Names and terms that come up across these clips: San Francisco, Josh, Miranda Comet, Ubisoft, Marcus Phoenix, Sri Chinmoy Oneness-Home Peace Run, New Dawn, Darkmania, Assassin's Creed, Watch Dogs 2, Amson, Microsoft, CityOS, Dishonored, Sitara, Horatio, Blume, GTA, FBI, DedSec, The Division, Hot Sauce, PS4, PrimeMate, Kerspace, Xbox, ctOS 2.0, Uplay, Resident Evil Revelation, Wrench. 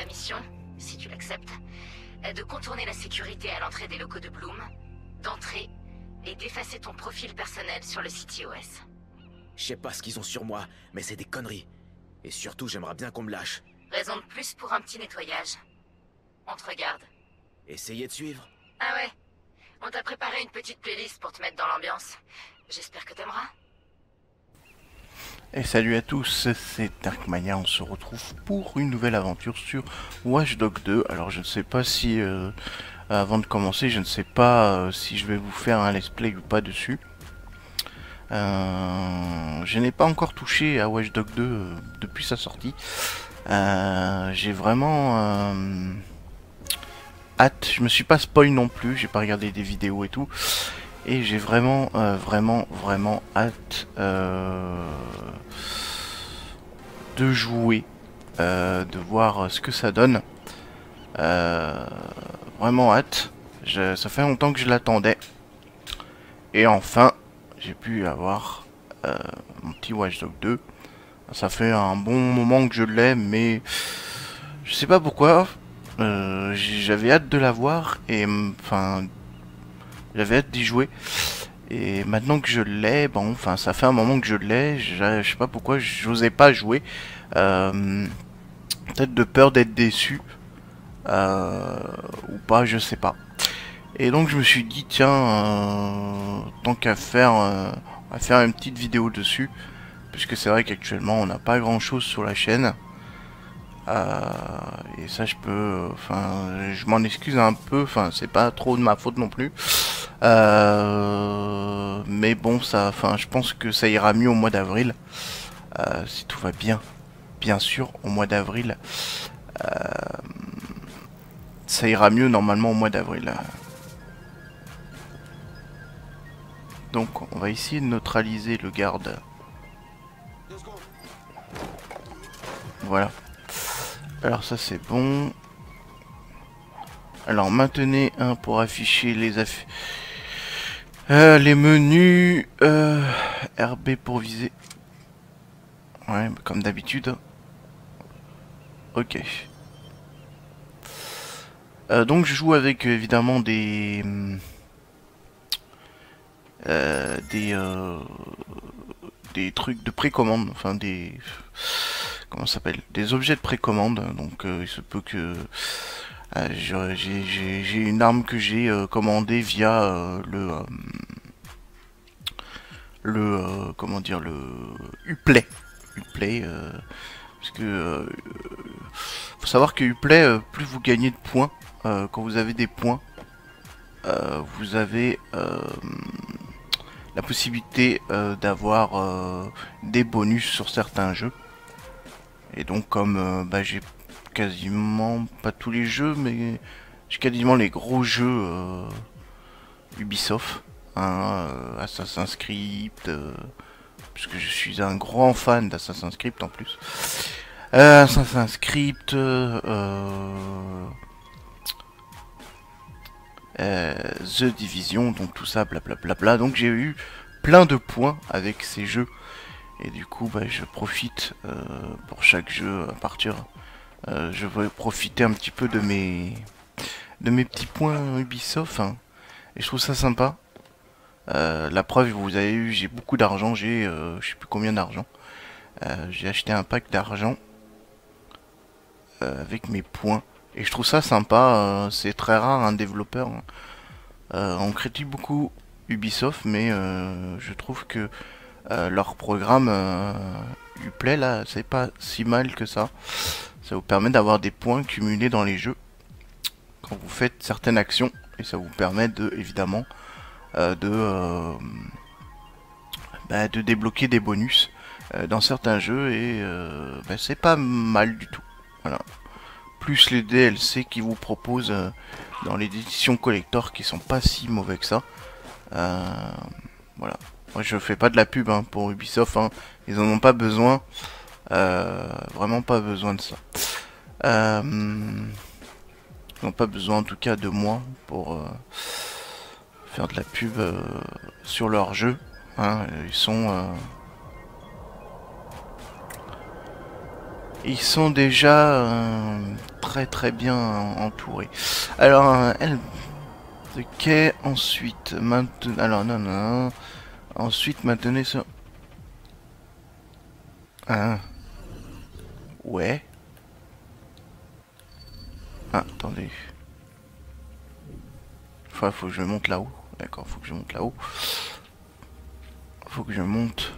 ta mission, si tu l'acceptes, est de contourner la sécurité à l'entrée des locaux de Blume, d'entrer et d'effacer ton profil personnel sur le CityOS. Je sais pas ce qu'ils ont sur moi, mais c'est des conneries. Et surtout, j'aimerais bien qu'on me lâche. Raison de plus pour un petit nettoyage. On te regarde. Essayez de suivre. Ah ouais. On t'a préparé une petite playlist pour te mettre dans l'ambiance. J'espère que t'aimeras. Et salut à tous, c'est Darkmania, on se retrouve pour une nouvelle aventure sur Watch Dogs 2. Alors je ne sais pas si, avant de commencer, je ne sais pas si je vais vous faire un let's play ou pas dessus. Je n'ai pas encore touché à Watch Dogs 2 depuis sa sortie. J'ai vraiment hâte, je me suis pas spoil non plus, j'ai pas regardé des vidéos et tout. Et j'ai vraiment, vraiment hâte de jouer, de voir ce que ça donne. Vraiment hâte. Ça fait longtemps que je l'attendais. Et enfin, j'ai pu avoir mon petit Watch Dogs 2. Ça fait un bon moment que je l'ai, mais je sais pas pourquoi. J'avais hâte de l'avoir et enfin... J'avais hâte d'y jouer, et maintenant que je l'ai, bon, enfin, ça fait un moment que je l'ai, je sais pas pourquoi, j'osais pas jouer, peut-être de peur d'être déçu, ou pas, je sais pas. Et donc je me suis dit, tiens, tant qu'à faire, on va faire une petite vidéo dessus, puisque c'est vrai qu'actuellement on n'a pas grand chose sur la chaîne, et ça je peux, enfin, je m'en excuse un peu, enfin, c'est pas trop de ma faute non plus. Mais bon, ça, enfin, je pense que ça ira mieux au mois d'avril, si tout va bien, bien sûr, au mois d'avril, ça ira mieux normalement au mois d'avril. Donc, on va essayer de neutraliser le garde. Voilà. Alors ça c'est bon. Alors maintenez 1 pour afficher les menus, RB pour viser. Ouais, comme d'habitude. Ok. Donc je joue avec évidemment des trucs de précommande, enfin des... Comment ça s'appelle? Des objets de précommande. Donc il se peut que... j'ai une arme que j'ai commandée via comment dire, le Uplay. Uplay, parce que faut savoir que Uplay, plus vous gagnez de points, quand vous avez des points, vous avez la possibilité d'avoir des bonus sur certains jeux. Et donc comme bah, j'ai quasiment, pas tous les jeux, mais j'ai quasiment les gros jeux Ubisoft, hein, Assassin's Creed, puisque je suis un grand fan d'Assassin's Creed en plus. Assassin's Creed, The Division, donc tout ça, blablabla. Donc j'ai eu plein de points avec ces jeux. Et du coup, bah, je profite pour chaque jeu à partir... je vais profiter un petit peu de mes petits points Ubisoft, hein, et je trouve ça sympa. La preuve, vous avez eu, j'ai beaucoup d'argent, j'ai je sais plus combien d'argent, j'ai acheté un pack d'argent avec mes points, et je trouve ça sympa. C'est très rare un développeur, hein. On critique beaucoup Ubisoft, mais je trouve que leur programme Uplay là, c'est pas si mal que ça. Ça vous permet d'avoir des points cumulés dans les jeux quand vous faites certaines actions, et ça vous permet de évidemment bah, de débloquer des bonus dans certains jeux, et bah, c'est pas mal du tout. Voilà. Plus les DLC qui vous proposent dans les éditions collector, qui sont pas si mauvais que ça. Voilà. Moi je fais pas de la pub, hein, pour Ubisoft, hein. Ils en ont pas besoin. Vraiment pas besoin de ça. Ils n'ont pas besoin en tout cas de moi pour faire de la pub sur leur jeu, hein. Ils sont Ils sont déjà très bien entourés. Alors, ok, ensuite, maintenant... Alors, non. Ensuite, maintenez ça... Ah. Ouais. Ah, attendez. Enfin, faut que je monte là-haut. D'accord, faut que je monte là-haut. Faut que je monte.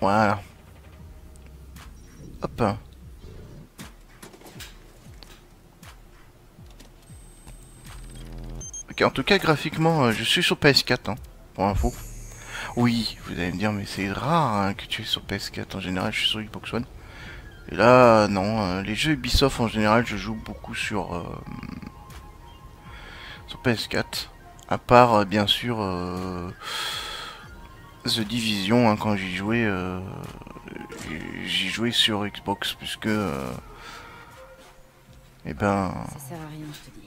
Voilà. Hop. Ok, en tout cas, graphiquement, je suis sur PS4, hein, pour info. Oui, vous allez me dire, mais c'est rare hein, que tu es sur PS4. En général, je suis sur Xbox One. Et là, non. Les jeux Ubisoft, en général, je joue beaucoup sur... sur PS4. À part, bien sûr... The Division, hein, quand j'y jouais... j'y jouais sur Xbox, puisque... Eh ben... Ça sert à rien, je te dis.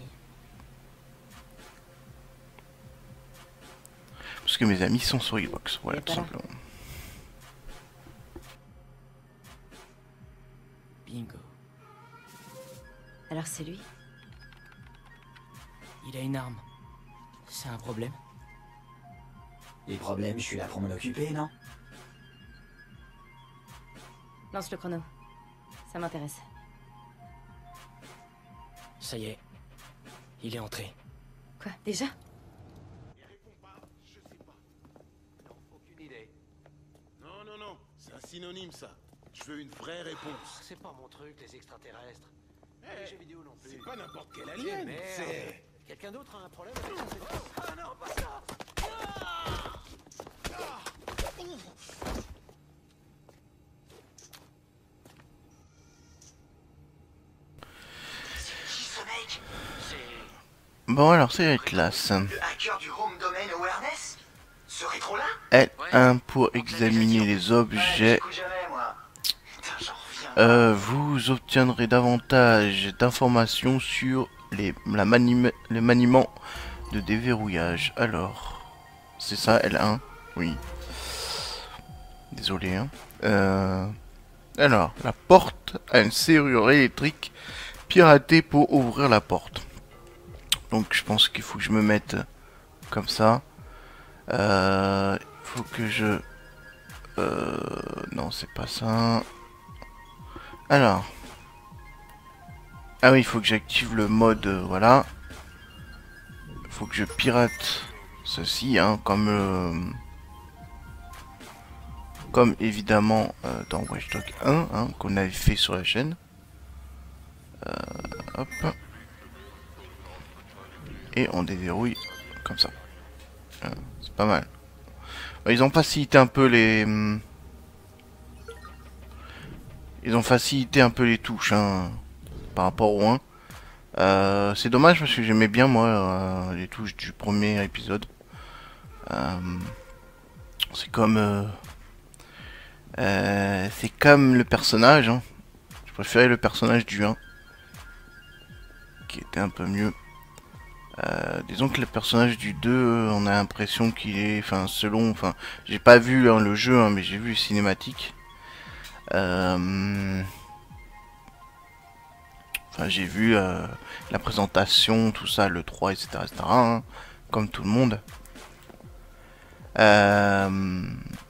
Parce que mes amis sont sur Xbox, voilà, tout simplement. Bingo. Alors c'est lui? Il a une arme. C'est un problème? Les problèmes, je suis là pour m'en occuper, non? Lance le chrono. Ça m'intéresse. Ça y est. Il est entré. Quoi, déjà? Synonyme ça. Je veux une vraie réponse. C'est pas mon truc, les extraterrestres. Les jeux vidéo non plus. C'est pas n'importe quel alien. C'est... Quelqu'un d'autre a un problème avec ça? Ah non, pas ça. C'est qui ce mec? C'est... Bon alors, c'est la classe. Le hacker du Home Domain Awareness? L1 pour examiner les objets. Vous obtiendrez davantage d'informations sur les maniements de déverrouillage. Alors, c'est ça L1, oui. Désolé. Hein. Alors, la porte a une serrure électrique piratée pour ouvrir la porte. Donc, je pense qu'il faut que je me mette comme ça. Faut que je... non, c'est pas ça. Alors... Ah oui, il faut que j'active le mode, voilà. Faut que je pirate ceci, hein, comme... comme évidemment dans Watch Dogs 1, hein, qu'on avait fait sur la chaîne. Hop. Et on déverrouille comme ça. C'est pas mal. Ils ont facilité un peu les... Ils ont facilité un peu les touches, hein, par rapport au 1. C'est dommage parce que j'aimais bien, moi, les touches du premier épisode. C'est comme... c'est comme le personnage, hein. Je préférais le personnage du 1. Qui était un peu mieux. Disons que le personnage du 2, on a l'impression qu'il est, enfin selon, enfin j'ai pas vu hein, le jeu, hein, mais j'ai vu les cinématiques. Enfin j'ai vu la présentation, tout ça, le 3, etc. hein, comme tout le monde.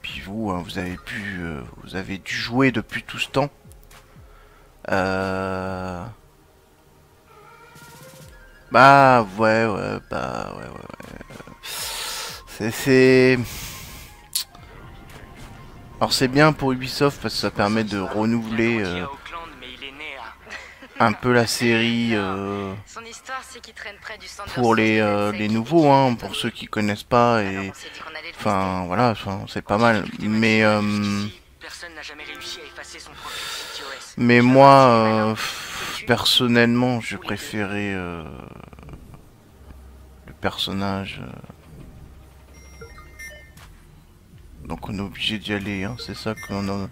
Puis vous, hein, vous avez pu, vous avez dû jouer depuis tout ce temps. Bah ouais, bah ouais. C'est... Alors c'est bien pour Ubisoft parce que ça permet de renouveler un peu la série pour les nouveaux, hein, pour ceux qui connaissent pas. Et enfin voilà, c'est pas mal. Mais moi... personnellement, je préférais le personnage. Donc on est obligé d'y aller, hein. C'est ça qu'on a...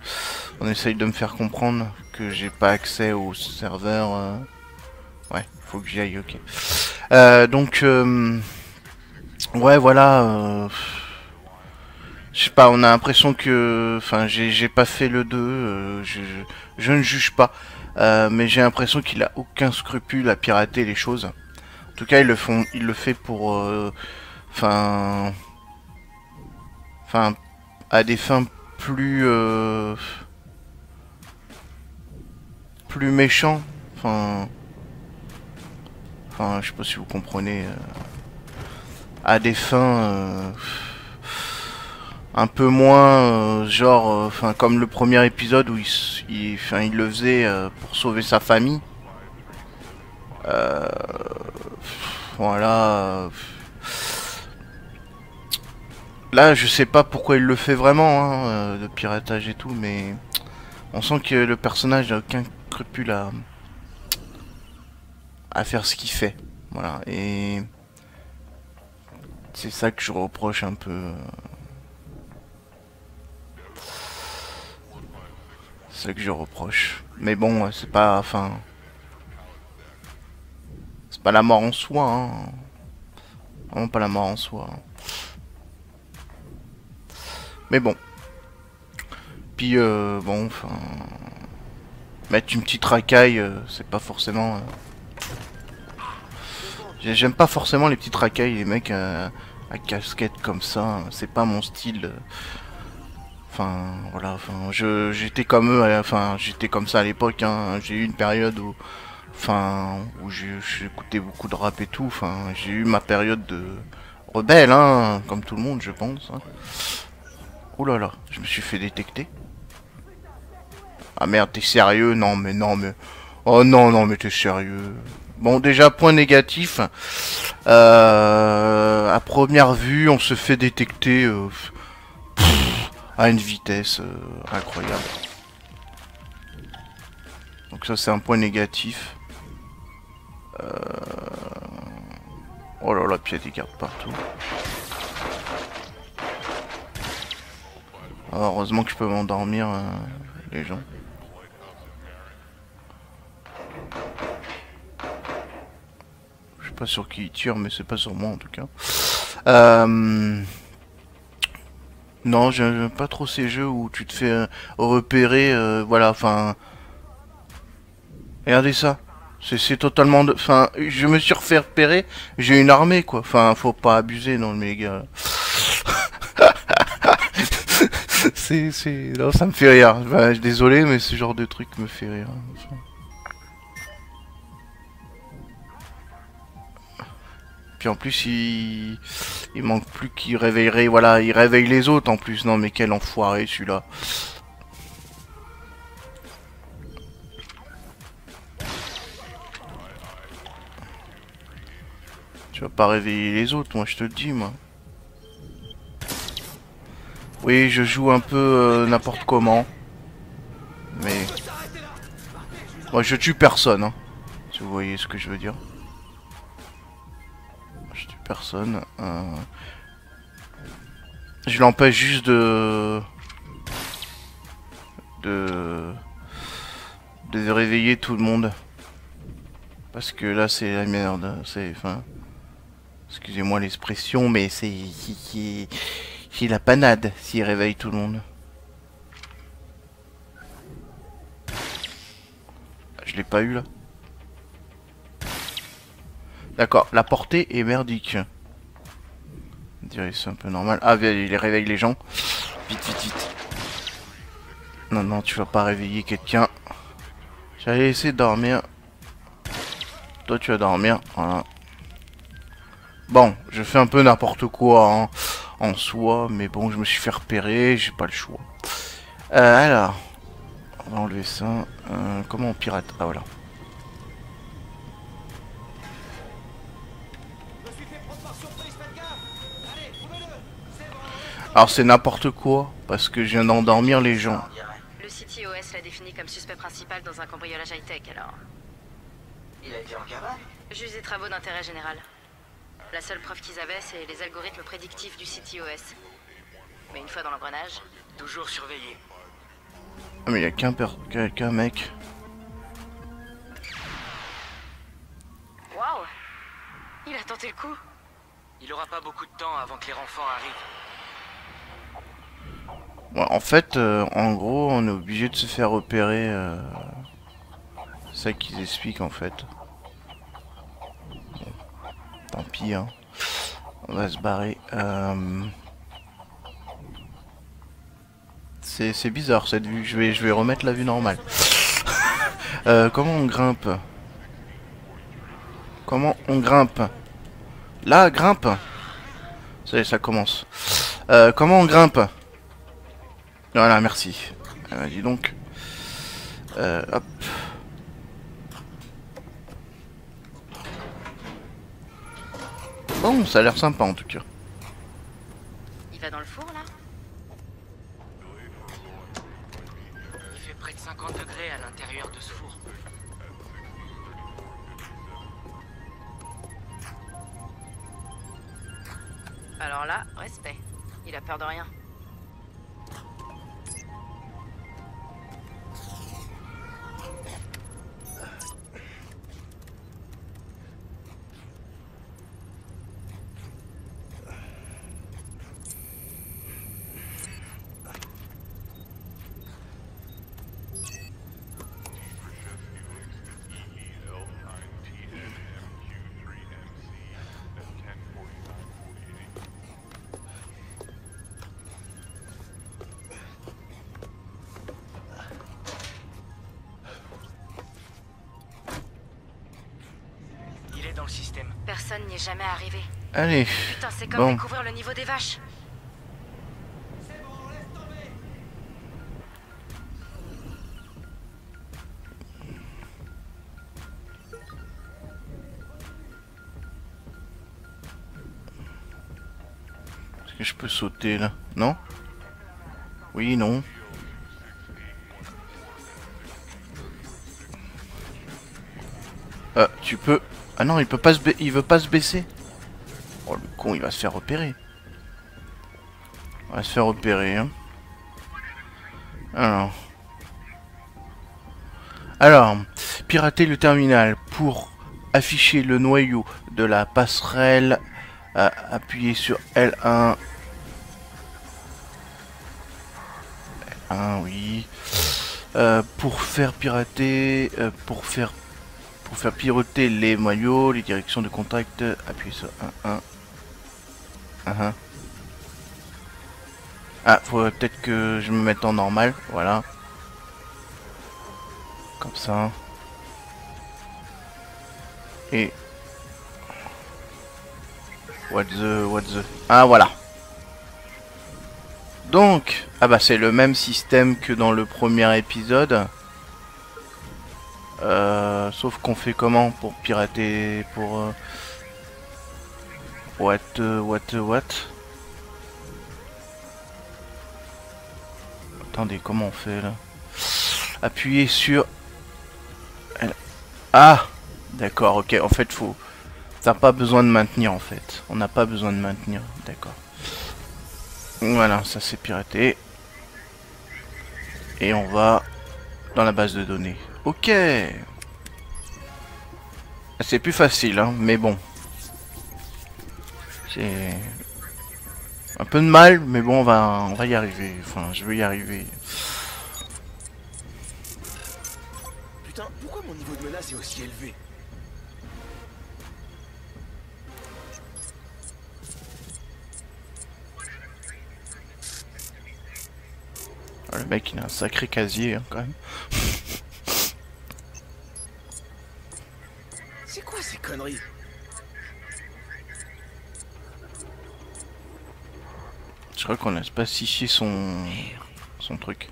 on essaye de me faire comprendre que j'ai pas accès au serveur. Ouais, faut que j'y aille, ok. Donc ouais, voilà. Je sais pas, on a l'impression que... Enfin, j'ai pas fait le 2, je ne juge pas. Mais j'ai l'impression qu'il a aucun scrupule à pirater les choses. En tout cas, il le fait pour... Enfin... à des fins plus... plus méchants. Enfin, je sais pas si vous comprenez... à des fins... un peu moins genre enfin comme le premier épisode où il le faisait pour sauver sa famille, voilà. Là je sais pas pourquoi il le fait vraiment, hein, de piratage et tout, mais on sent que le personnage n'a aucun scrupule à faire ce qu'il fait, voilà, et c'est ça que je reproche un peu. C'est que je reproche. Mais bon, c'est pas... Enfin... C'est pas la mort en soi, hein. Vraiment pas la mort en soi. Mais bon. Puis, bon, enfin... Mettre une petite racaille, c'est pas forcément... J'aime pas forcément les petites racailles, les mecs à casquette comme ça. C'est pas mon style... Enfin, voilà, enfin, j'étais comme eux, enfin, j'étais comme ça à l'époque, hein. J'ai eu une période où, enfin, où j'écoutais beaucoup de rap et tout, enfin, j'ai eu ma période de rebelle, hein, comme tout le monde, je pense, hein. Ouh là là, je me suis fait détecter. Ah merde, t'es sérieux? Non, mais non, mais... Oh non, non, mais t'es sérieux. Bon, déjà, point négatif, à première vue, on se fait détecter... à une vitesse incroyable. Donc ça c'est un point négatif. Oh là là, puis il y a des gardes partout. Ah, heureusement que je peux m'endormir, les gens. Je sais pas sur qui ils tirent, mais c'est pas sur moi en tout cas. Non, j'aime pas trop ces jeux où tu te fais repérer, voilà, enfin... Regardez ça, c'est totalement... Enfin, je me suis refait repérer, j'ai une armée, quoi. Enfin, faut pas abuser, non, mais les gars... Non, ça me fait rire. Enfin, désolé, mais ce genre de truc me fait rire. Enfin... Puis en plus il manque plus qu'il réveillerait, voilà, il réveille les autres en plus. Non mais quel enfoiré celui-là. Tu vas pas réveiller les autres, moi je te le dis, moi. Oui, je joue un peu n'importe comment. Mais... Moi je tue personne, hein, si vous voyez ce que je veux dire. Personne. Je l'empêche juste de réveiller tout le monde. Parce que là c'est la merde. C'est... Enfin... Excusez-moi l'expression, mais c'est la panade s'il réveille tout le monde. Je l'ai pas eu là. D'accord, la portée est merdique. On dirait que c'est un peu normal. Ah, il réveille les gens. Vite, vite, vite. Non, non, tu vas pas réveiller quelqu'un. J'allais essayer de dormir. Toi, tu vas dormir. Voilà. Bon, je fais un peu n'importe quoi, hein, en soi. Mais bon, je me suis fait repérer. J'ai pas le choix. Alors. On va enlever ça. Comment on pirate? Ah, voilà. Alors c'est n'importe quoi, parce que je viens d'endormir les gens. Le CityOS l'a défini comme suspect principal dans un cambriolage high-tech, alors... Il a été en cabane ? Juste des travaux d'intérêt général. La seule preuve qu'ils avaient, c'est les algorithmes prédictifs du CityOS. Mais une fois dans l'engrenage... Toujours surveillé. Ah mais il n'y a qu'un mec. Waouh ! Il a tenté le coup. Il aura pas beaucoup de temps avant que les renforts arrivent. Ouais, en fait, en gros, on est obligé de se faire repérer. C'est ça qu'ils expliquent en fait. Bon, tant pis, hein. On va se barrer. C'est bizarre cette vue. Je vais remettre la vue normale. Comment on grimpe? Comment on grimpe? Là, grimpe. Ça y est, ça commence. Comment on grimpe? Voilà, merci. Dis donc. Hop. Bon, ça a l'air sympa en tout cas. Il va dans le four là? Il fait près de 50 degrés à l'intérieur de ce four. Alors là, respect. Il a peur de rien. Personne n'y est jamais arrivé. Allez. Putain, c'est comme découvrir le niveau des vaches. C'est bon, laisse tomber. Est-ce que je peux sauter là? Non? Oui, non. Ah, tu peux. Ah non, il peut pas il veut pas se baisser. Oh le con, il va se faire repérer. Il va se faire repérer. Hein. Alors, pirater le terminal pour afficher le noyau de la passerelle. Appuyez sur L1. L1, oui. Pour faire pirater, pour faire pivoter les maillots, les directions de contact, appuyez sur 1-1. Ah, faut peut-être que je me mette en normal, voilà. Comme ça. Et... What the... Ah, voilà. Donc... Ah bah c'est le même système que dans le premier épisode. Sauf qu'on fait comment pour pirater, pour... What? Attendez, comment on fait là? Appuyez sur... Ah! D'accord, ok, en fait faut... T'as pas besoin de maintenir en fait. On n'a pas besoin de maintenir, d'accord. Voilà, ça c'est piraté. Et on va dans la base de données. Ok. C'est plus facile, hein, mais bon. C'est... un peu de mal, mais bon, on va y arriver. Enfin, je vais y arriver. Putain, pourquoi mon niveau de menace est aussi élevé? Ah, le mec, il a un sacré casier, hein, quand même. C'est quoi ces conneries? Je crois qu'on laisse pas sicher son truc.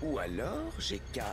Ou alors j'ai qu'à...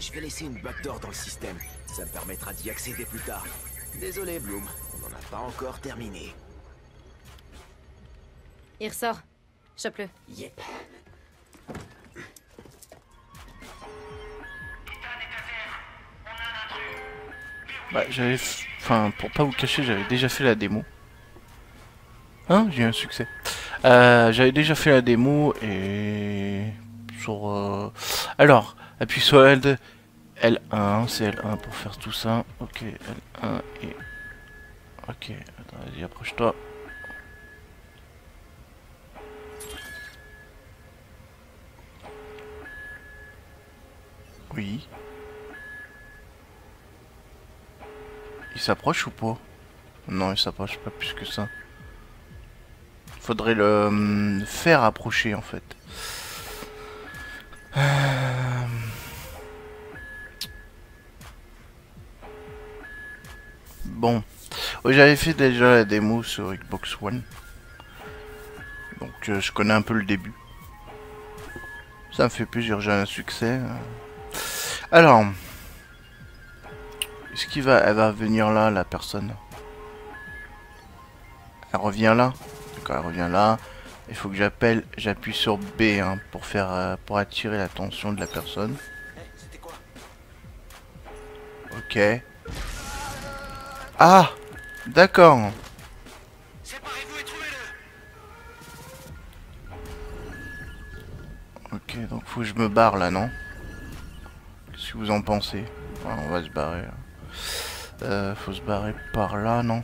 Je vais laisser une backdoor dans le système, ça me permettra d'y accéder plus tard. Désolé Blume, on n'en a pas encore terminé. Il ressort. Chope-le. Yep. Bah, j'avais... Enfin, pour pas vous cacher, j'avais déjà fait la démo. Hein? J'ai eu un succès. J'avais déjà fait la démo et... Sur... Alors, appuie sur L2. L1, c'est L1 pour faire tout ça. Ok, L1 et... Ok, attends, vas-y, approche-toi. Oui. Il s'approche ou pas? Non, il s'approche pas plus que ça. Faudrait le faire approcher en fait. Bon. Oui, j'avais fait déjà la démo sur Xbox One. Donc je connais un peu le début. Ça me fait plaisir, j'ai un succès. Alors... Est-ce qu'il va... Elle va venir là, la personne. Elle revient là. D'accord, elle revient là. Il faut que j'appelle... J'appuie sur B hein, pour faire... pour attirer l'attention de la personne. Ok. Ah! D'accord. Ok, donc faut que je me barre là, non? Qu'est-ce que vous en pensez? Enfin, on va se barrer. Faut se barrer par là, non?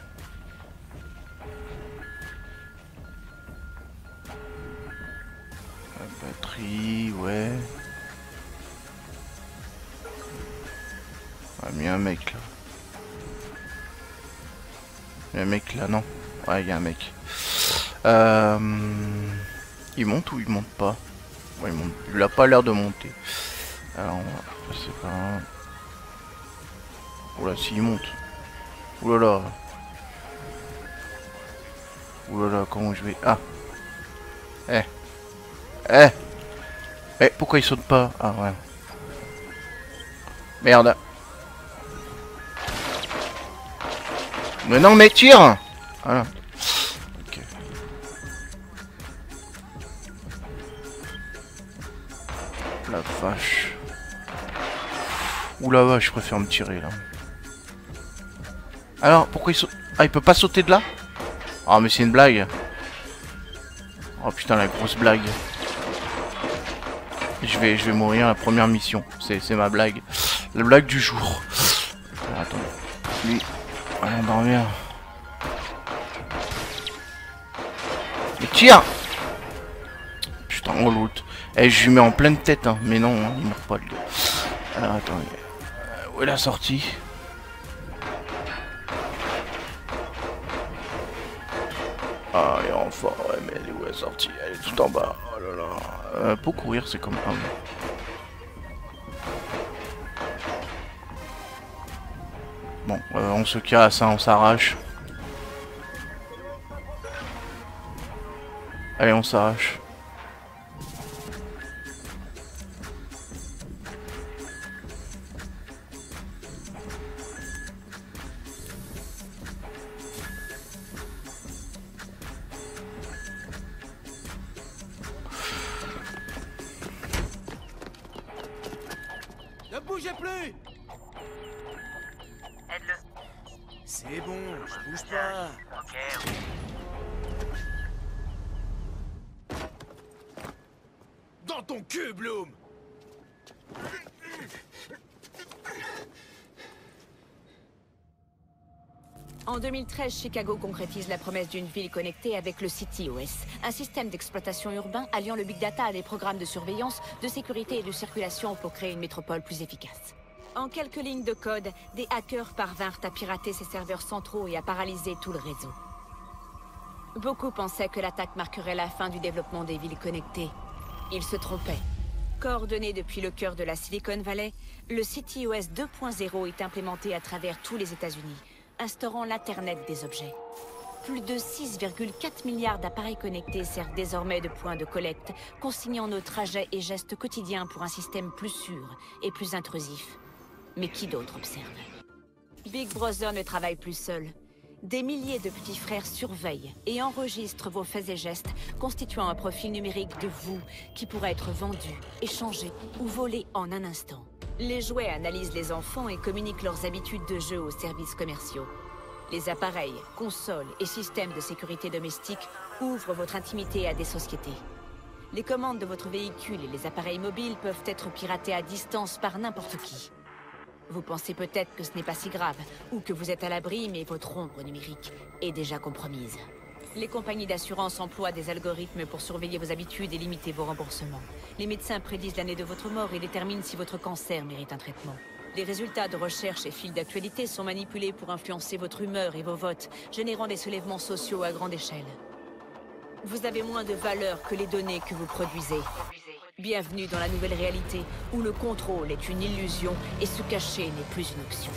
La batterie, ouais. Ah, il y a un mec là. Il y a un mec là, non? Ouais, il y a un mec. Il monte ou il monte pas? Ouais, il monte. Il a pas l'air de monter. Alors, on va passer par là. Oula, s'il monte. Oulala. Oulala, comment je vais... Ah. Eh. Eh. Eh, pourquoi il saute pas? Ah, ouais. Merde. Mais non, mais tire! Voilà. Ok. La vache. Ouh la vache, je préfère me tirer, là. Alors, pourquoi il saute? Ah, il peut pas sauter de là? Ah, mais c'est une blague. Oh putain, la grosse blague. Je vais mourir à la première mission. C'est ma blague. La blague du jour. Alors, attends. Lui. Allons dormir. Mais tire! Putain, on loot. Eh, je lui mets en pleine tête, hein. Mais non, hein, il meurt pas, le gars. Alors, attendez. Où est la sortie? Ah, il est en forme, ouais, mais elle est où la sortie? Elle est tout en bas. Oh là là. Pour courir, c'est comme un... Bon, on se casse, hein, on s'arrache. Allez, on s'arrache. Ne bougez plus! C'est bon, je bouge pas. Ok. Dans ton cul, Blume. En 2013, Chicago concrétise la promesse d'une ville connectée avec le CityOS, un système d'exploitation urbain alliant le big data à des programmes de surveillance, de sécurité et de circulation pour créer une métropole plus efficace. En quelques lignes de code, des hackers parvinrent à pirater ses serveurs centraux et à paralyser tout le réseau. Beaucoup pensaient que l'attaque marquerait la fin du développement des villes connectées. Ils se trompaient. Coordonné depuis le cœur de la Silicon Valley, le CityOS 2.0 est implémenté à travers tous les États-Unis, instaurant l'Internet des objets. Plus de 6,4 milliards d'appareils connectés servent désormais de points de collecte, consignant nos trajets et gestes quotidiens pour un système plus sûr et plus intrusif. Mais qui d'autre observe? Big Brother ne travaille plus seul. Des milliers de petits frères surveillent et enregistrent vos faits et gestes, constituant un profil numérique de vous qui pourrait être vendu, échangé ou volé en un instant. Les jouets analysent les enfants et communiquent leurs habitudes de jeu aux services commerciaux. Les appareils, consoles et systèmes de sécurité domestique ouvrent votre intimité à des sociétés. Les commandes de votre véhicule et les appareils mobiles peuvent être piratés à distance par n'importe qui. Vous pensez peut-être que ce n'est pas si grave, ou que vous êtes à l'abri, mais votre ombre numérique est déjà compromise. Les compagnies d'assurance emploient des algorithmes pour surveiller vos habitudes et limiter vos remboursements. Les médecins prédisent l'année de votre mort et déterminent si votre cancer mérite un traitement. Les résultats de recherche et fils d'actualité sont manipulés pour influencer votre humeur et vos votes, générant des soulèvements sociaux à grande échelle. Vous avez moins de valeur que les données que vous produisez. Bienvenue dans la nouvelle réalité, où le contrôle est une illusion et se cacher n'est plus une option.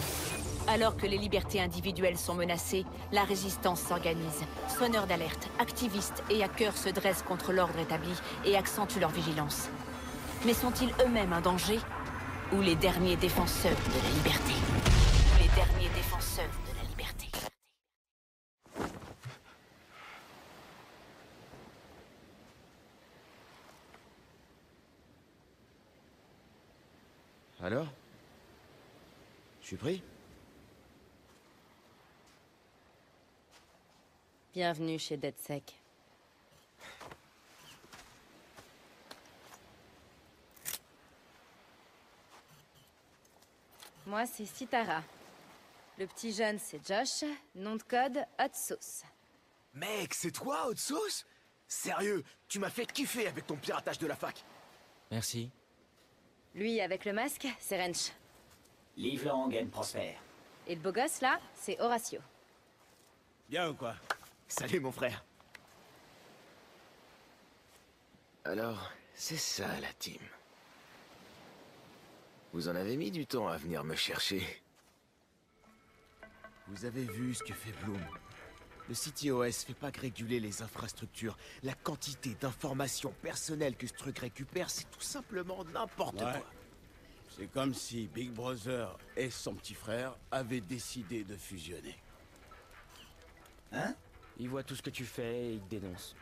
Alors que les libertés individuelles sont menacées, la résistance s'organise. Sonneurs d'alerte, activistes et hackers se dressent contre l'ordre établi et accentuent leur vigilance. Mais sont-ils eux-mêmes un danger? Ou les derniers défenseurs de la liberté? Les derniers défenseurs de la liberté. Alors? Je suis pris? Bienvenue chez DedSec. Moi, c'est Sitara. Le petit jeune, c'est Josh. Nom de code, Hot Sauce. Mec, c'est toi, Hot Sauce? Sérieux, tu m'as fait kiffer avec ton piratage de la fac. Merci. Lui, avec le masque, c'est Wrench. Live long and prosper. Et le beau gosse, là, c'est Horatio. Bien ou quoi? Salut, mon frère. Alors, c'est ça, la team. Vous en avez mis du temps à venir me chercher. Vous avez vu ce que fait Blume. Le CityOS fait pas que réguler les infrastructures. La quantité d'informations personnelles que ce truc récupère, c'est tout simplement n'importe quoi. C'est comme si Big Brother et son petit frère avaient décidé de fusionner. Hein? Ils voient tout ce que tu fais et ils te dénoncent.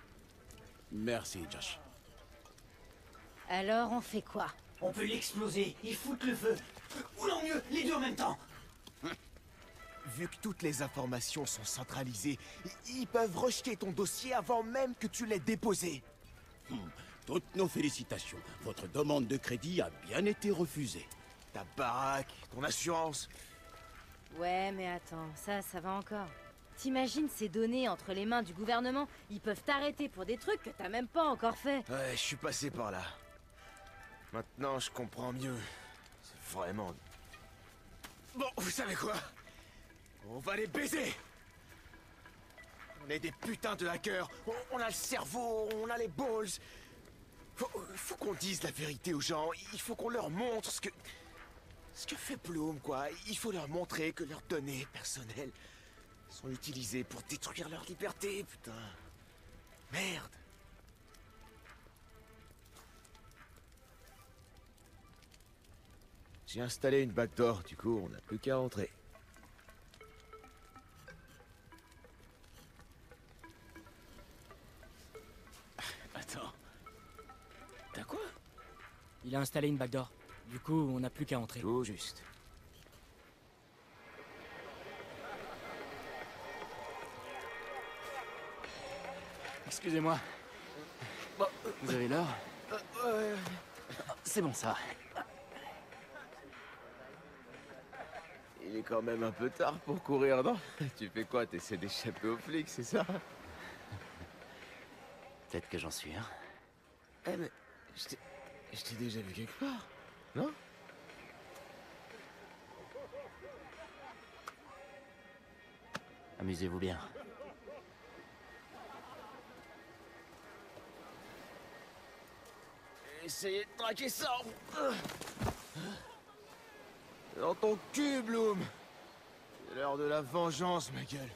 Merci, Josh. Alors on fait quoi? On peut l'exploser, ils foutent le feu. Ou non mieux, les deux en même temps. Vu que toutes les informations sont centralisées, ils peuvent rejeter ton dossier avant même que tu l'aies déposé. Toutes nos félicitations. Votre demande de crédit a bien été refusée. Ta baraque, ton assurance... Ouais, mais attends, ça va encore. T'imagines ces données entre les mains du gouvernement? Ils peuvent t'arrêter pour des trucs que t'as même pas encore fait. Ouais, je suis passé par là. Maintenant, je comprends mieux. C'est vraiment... Bon, vous savez quoi? On va les baiser. On est des putains de hackers, on a le cerveau, on a les balls. Faut qu'on dise la vérité aux gens, il faut qu'on leur montre ce que... Ce que fait Blume, quoi. Il faut leur montrer que leurs données personnelles sont utilisées pour détruire leur liberté, putain. Merde. J'ai installé une backdoor, du coup on n'a plus qu'à rentrer. Attends. T'as quoi? Il a installé une backdoor. Du coup, on n'a plus qu'à rentrer. Tout juste. Excusez-moi. Vous avez l'heure? C'est bon, ça. Il est quand même un peu tard pour courir, non? Tu fais quoi? T'essaies d'échapper aux flics, c'est ça? Peut-être que j'en suis un. Eh mais... Je t'ai déjà vu quelque part, non? Amusez-vous bien. Essayez de traquer ça. Dans ton cul, Blume. C'est l'heure de la vengeance, ma gueule.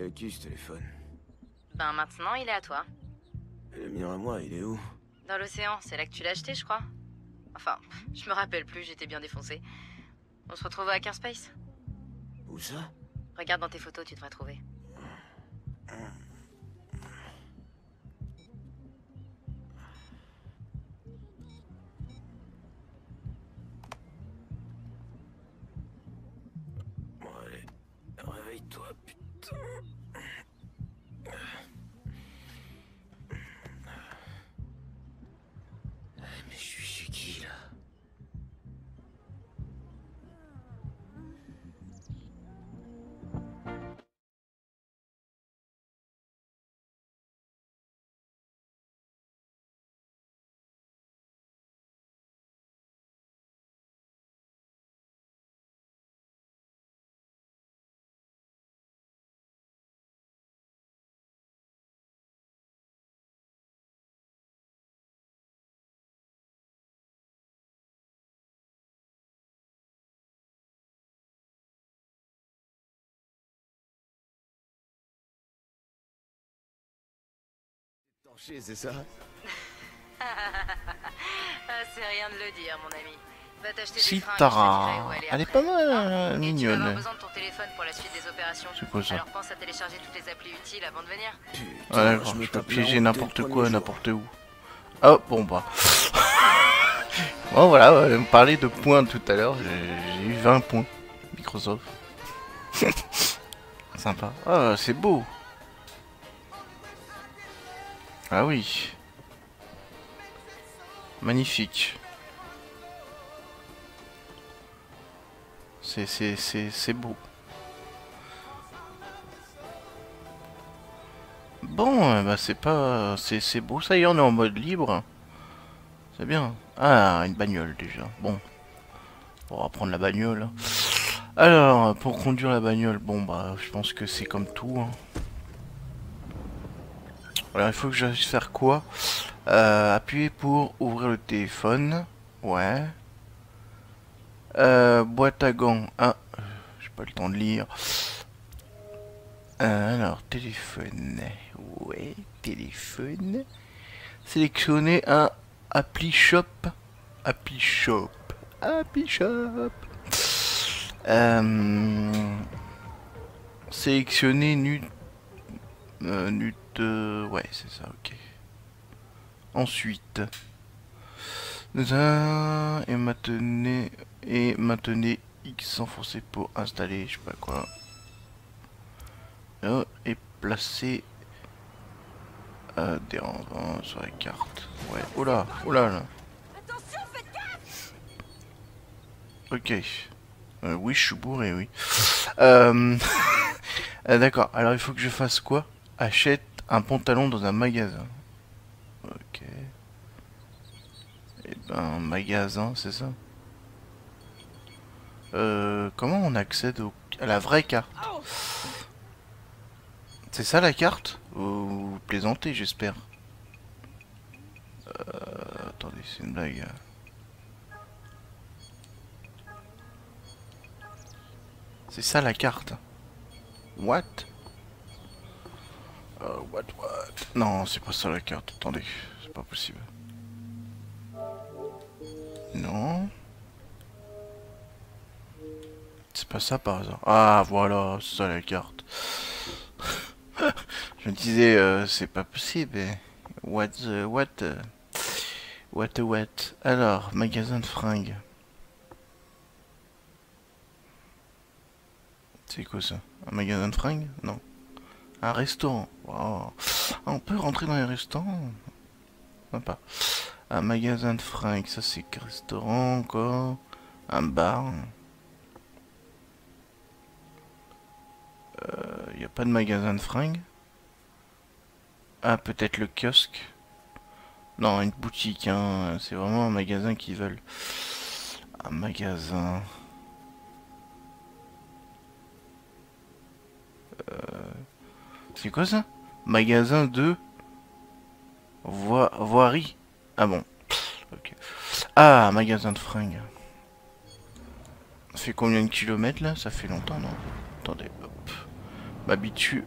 Et à qui ce téléphone? Ben maintenant, il est à toi. Et le mien à moi, il est où? Dans l'océan, c'est là que tu l'as acheté, je crois. Enfin, je me rappelle plus, j'étais bien défoncé. On se retrouve à Kerspace. Où ça? Regarde dans tes photos, tu devrais trouver. Bon, allez, réveille-toi, putain. Mais je suis chez qui, là? C'est ça? C'est rien de le dire, mon ami. Va t'acheter des Sitara. Elle est pas mal, mignonne. Tu as besoin de ton téléphone pour la suite des opérations. C'est quoi ça? Alors pense à télécharger toutes les applis utiles avant de venir. Putain, ouais, je peux piéger n'importe quoi, n'importe où. Ah bon bah. Bon voilà, on parlait de points tout à l'heure. J'ai eu 20 points. Microsoft. Sympa. Ah c'est beau. Ah oui. Magnifique. C'est beau. Bon, bah c'est pas... C'est beau, ça y est, on est en mode libre. C'est bien. Ah, une bagnole déjà. Bon. On va prendre la bagnole. Alors, pour conduire la bagnole, bon bah je pense que c'est comme tout. Hein. Alors il faut que j'aille faire quoi? Appuyer pour ouvrir le téléphone. Ouais. Boîte à gants. Ah, j'ai pas le temps de lire. Alors, téléphone. Ouais, téléphone. Sélectionner un appli shop. Appli shop. Appli shop. Sélectionner ouais, c'est ça, ok. Ensuite. Et maintenez. Et maintenez X enfoncé pour installer, je sais pas quoi. Et placer. Des rangs sur la carte. Ouais. Oh là, oh là là. Attention, faites gaffe. Ok. Oui, je suis bourré, oui. D'accord, alors il faut que je fasse quoi? Achète un pantalon dans un magasin. Ok. Et ben, un magasin, c'est ça? Comment on accède à la vraie carte? C'est ça la carte? Vous plaisantez, j'espère. Attendez, c'est une blague. C'est ça la carte? What? What? Non, c'est pas ça la carte. Attendez, c'est pas possible. Non. C'est pas ça par hasard. Ah, voilà, c'est ça la carte. Je me disais, c'est pas possible. What? Alors, magasin de fringues. C'est quoi ça? Un magasin de fringues? Non. Un restaurant. Wow. On peut rentrer dans les restaurants. Sympa. Un magasin de fringues. Ça, c'est restaurant encore. Un bar. Il n'y a pas de magasin de fringues. Ah, peut-être le kiosque. Non, une boutique. Hein. C'est vraiment un magasin qu'ils veulent. Un magasin. C'est quoi ça? Magasin de voirie. Ah bon. Ok. Ah, magasin de fringues. Ça fait combien de kilomètres là? Ça fait longtemps, non? Attendez, hop. M'habitue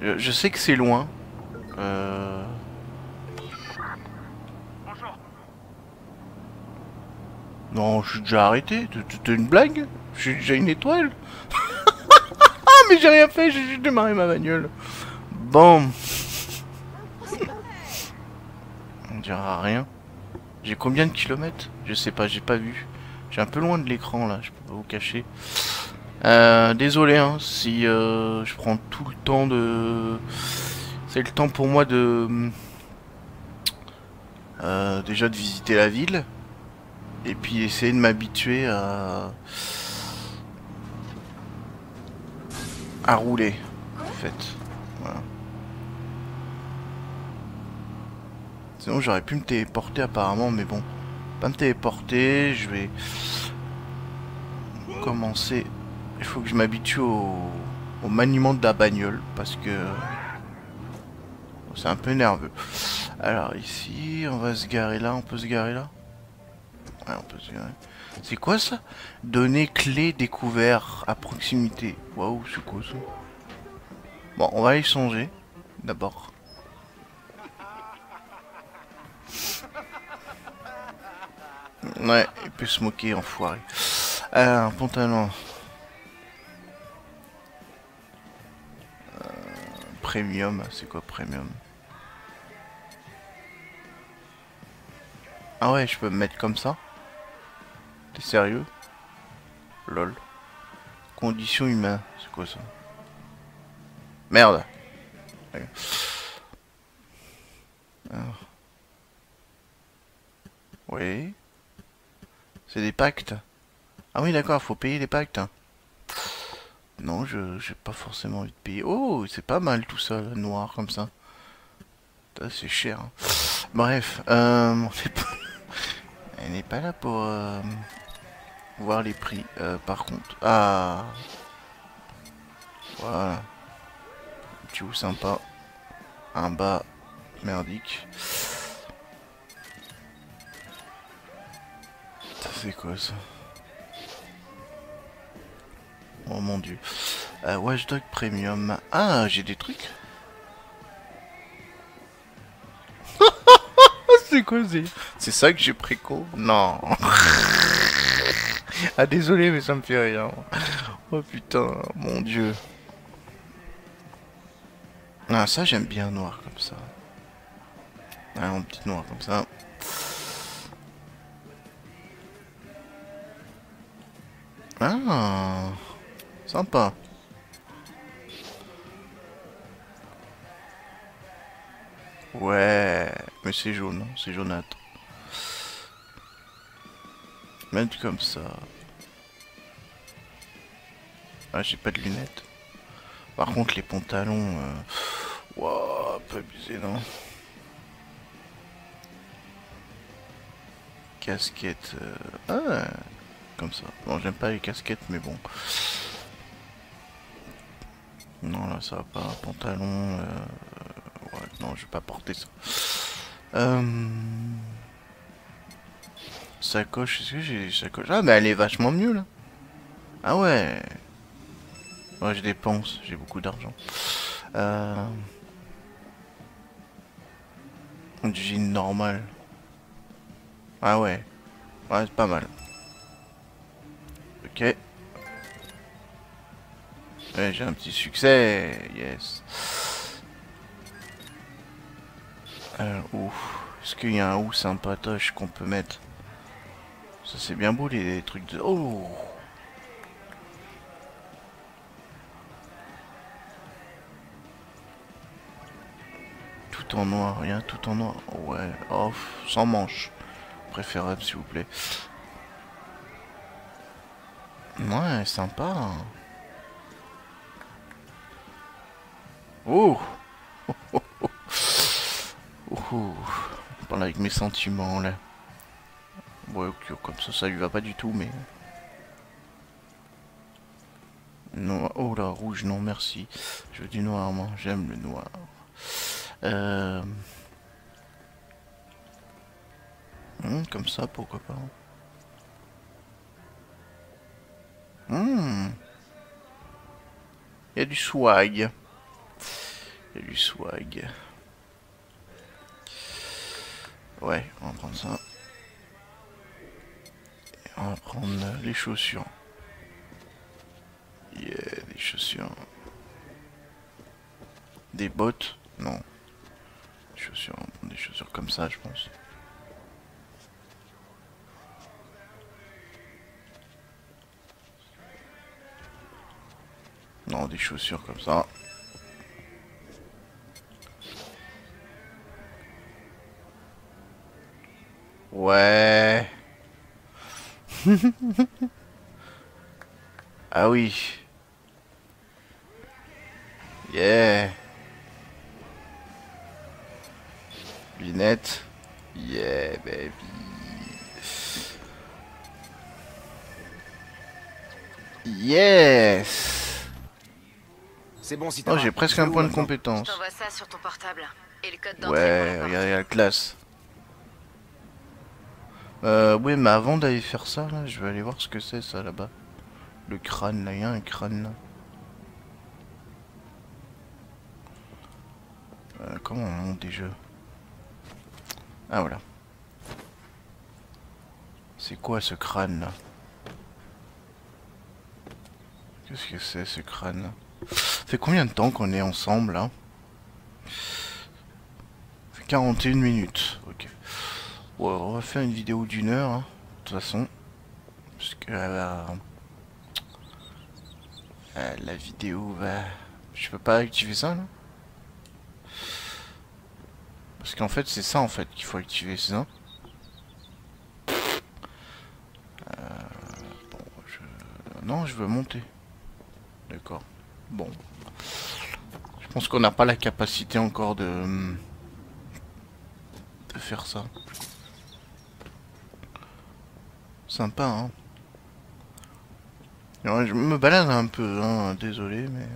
Je sais que c'est loin. Non, je suis déjà arrêté. T'es une blague? J'ai déjà une étoile. Mais j'ai rien fait, j'ai juste démarré ma bagnole. Bon. On dira rien. J'ai combien de kilomètres? Je sais pas, j'ai pas vu. J'ai un peu loin de l'écran là, je peux pas vous cacher. Désolé hein, si je prends tout le temps de... C'est le temps pour moi de... déjà de visiter la ville. Et puis essayer de m'habituer à rouler, en fait. Voilà. Sinon j'aurais pu me téléporter apparemment, mais bon. Pas me téléporter, je vais... commencer... Il faut que je m'habitue au maniement de la bagnole, parce que... c'est un peu nerveux. Alors ici, on va se garer là, on peut se garer là. Ouais, on peut se garer. C'est quoi ça? Données clés découvert à proximité. Waouh, c'est quoi ça? Bon, on va y songer, d'abord. Ouais, il peut se moquer, enfoiré. Alors, pantalon. Premium, c'est quoi premium? Ah ouais, je peux me mettre comme ça? T'es sérieux? Lol. Condition humaine, c'est quoi ça? Merde. Alors. Oui. C'est des pactes. Ah oui d'accord, faut payer les pactes. Non, j'ai pas forcément envie de payer. Oh, c'est pas mal tout ça, là, noir comme ça. C'est cher. Hein. Bref, elle n'est pas là pour voir les prix, par contre. Ah, voilà. Tu vois sympa. Un bas merdique. Ça c'est quoi ça? Oh mon dieu. Watch Dogs Premium. Ah, j'ai des trucs. C'est quoi? C'est ça que j'ai préco? Non. Ah désolé mais ça me fait rien. Oh putain, mon dieu. Ah ça j'aime bien noir comme ça. Ah en petit noir comme ça. Ah. Sympa. Ouais, mais c'est jaune, c'est jaunâtre. Mettre comme ça. Ah, j'ai pas de lunettes. Par contre, les pantalons... Wow, pas abusé, non? Casquette... Ah, comme ça. Bon, j'aime pas les casquettes, mais bon... Non, là, ça va pas. Pantalon... Ouais, non, je vais pas porter ça. Sacoche, est-ce que j'ai des sacoches? Ah, mais elle est vachement mieux, là. Ah ouais. Ouais, je dépense, j'ai beaucoup d'argent. Du jean normal. Ah ouais. Ouais, c'est pas mal. Ok. Ouais, j'ai un petit succès, yes. Est-ce qu'il y a un ou sympatoche qu'on peut mettre? Ça c'est bien beau les trucs de... Oh. Tout en noir, rien, tout en noir. Ouais, off, sans manche. Préférable s'il vous plaît. Ouais, sympa. Oh, oh, oh, oh. Oh, on parle avec mes sentiments là. Ouais, comme ça, ça lui va pas du tout, mais. Non, oh là, rouge, non, merci. Je veux du noir, moi, j'aime le noir. Comme ça, pourquoi pas. Il y a du swag. Il y a du swag. Ouais, on va prendre ça. Et on va prendre les chaussures. Yeah, des chaussures. Des bottes? Non. Des chaussures, on prend des chaussures comme ça, je pense. Non, des chaussures comme ça. Ouais. Ah oui. Yeah. Lunette. Yeah, baby. Yes. C'est bon si t'as. Oh, j'ai presque un point de compétence. Je t'envoie ça sur ton portable. Et le code d'entrée. Ouais, regardez la classe. Oui, mais avant d'aller faire ça, là, je vais aller voir ce que c'est, ça, là-bas. Le crâne, là, il y a un crâne, là. Comment on monte déjà? Ah, voilà. C'est quoi, ce crâne, là? Qu'est-ce que c'est, ce crâne, là? Ça fait combien de temps qu'on est ensemble, là? Ça fait 41 minutes, ok. Ouais, on va faire une vidéo d'une heure, hein, de toute façon. Parce que la vidéo va... Je peux pas activer ça, là? Parce qu'en fait, c'est ça, en fait, qu'il faut activer, c'est ça. Bon, je... Non, je veux monter. D'accord. Bon. Je pense qu'on n'a pas la capacité encore de... faire ça. Sympa, hein. Ouais, je me balade un peu, hein. Désolé, mais...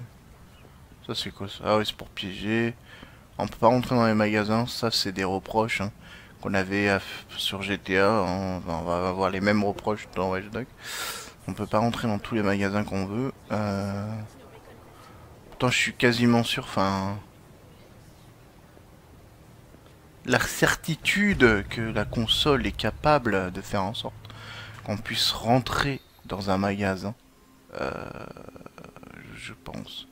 Ça, c'est quoi, ça? Ah oui, c'est pour piéger. On peut pas rentrer dans les magasins. Ça, c'est des reproches, hein, qu'on avait sur GTA. Hein. On va avoir les mêmes reproches dans Watch Dogs. On peut pas rentrer dans tous les magasins qu'on veut. Pourtant, je suis quasiment sûr, enfin... La certitude que la console est capable de faire en sorte qu'on puisse rentrer dans un magasin, je pense.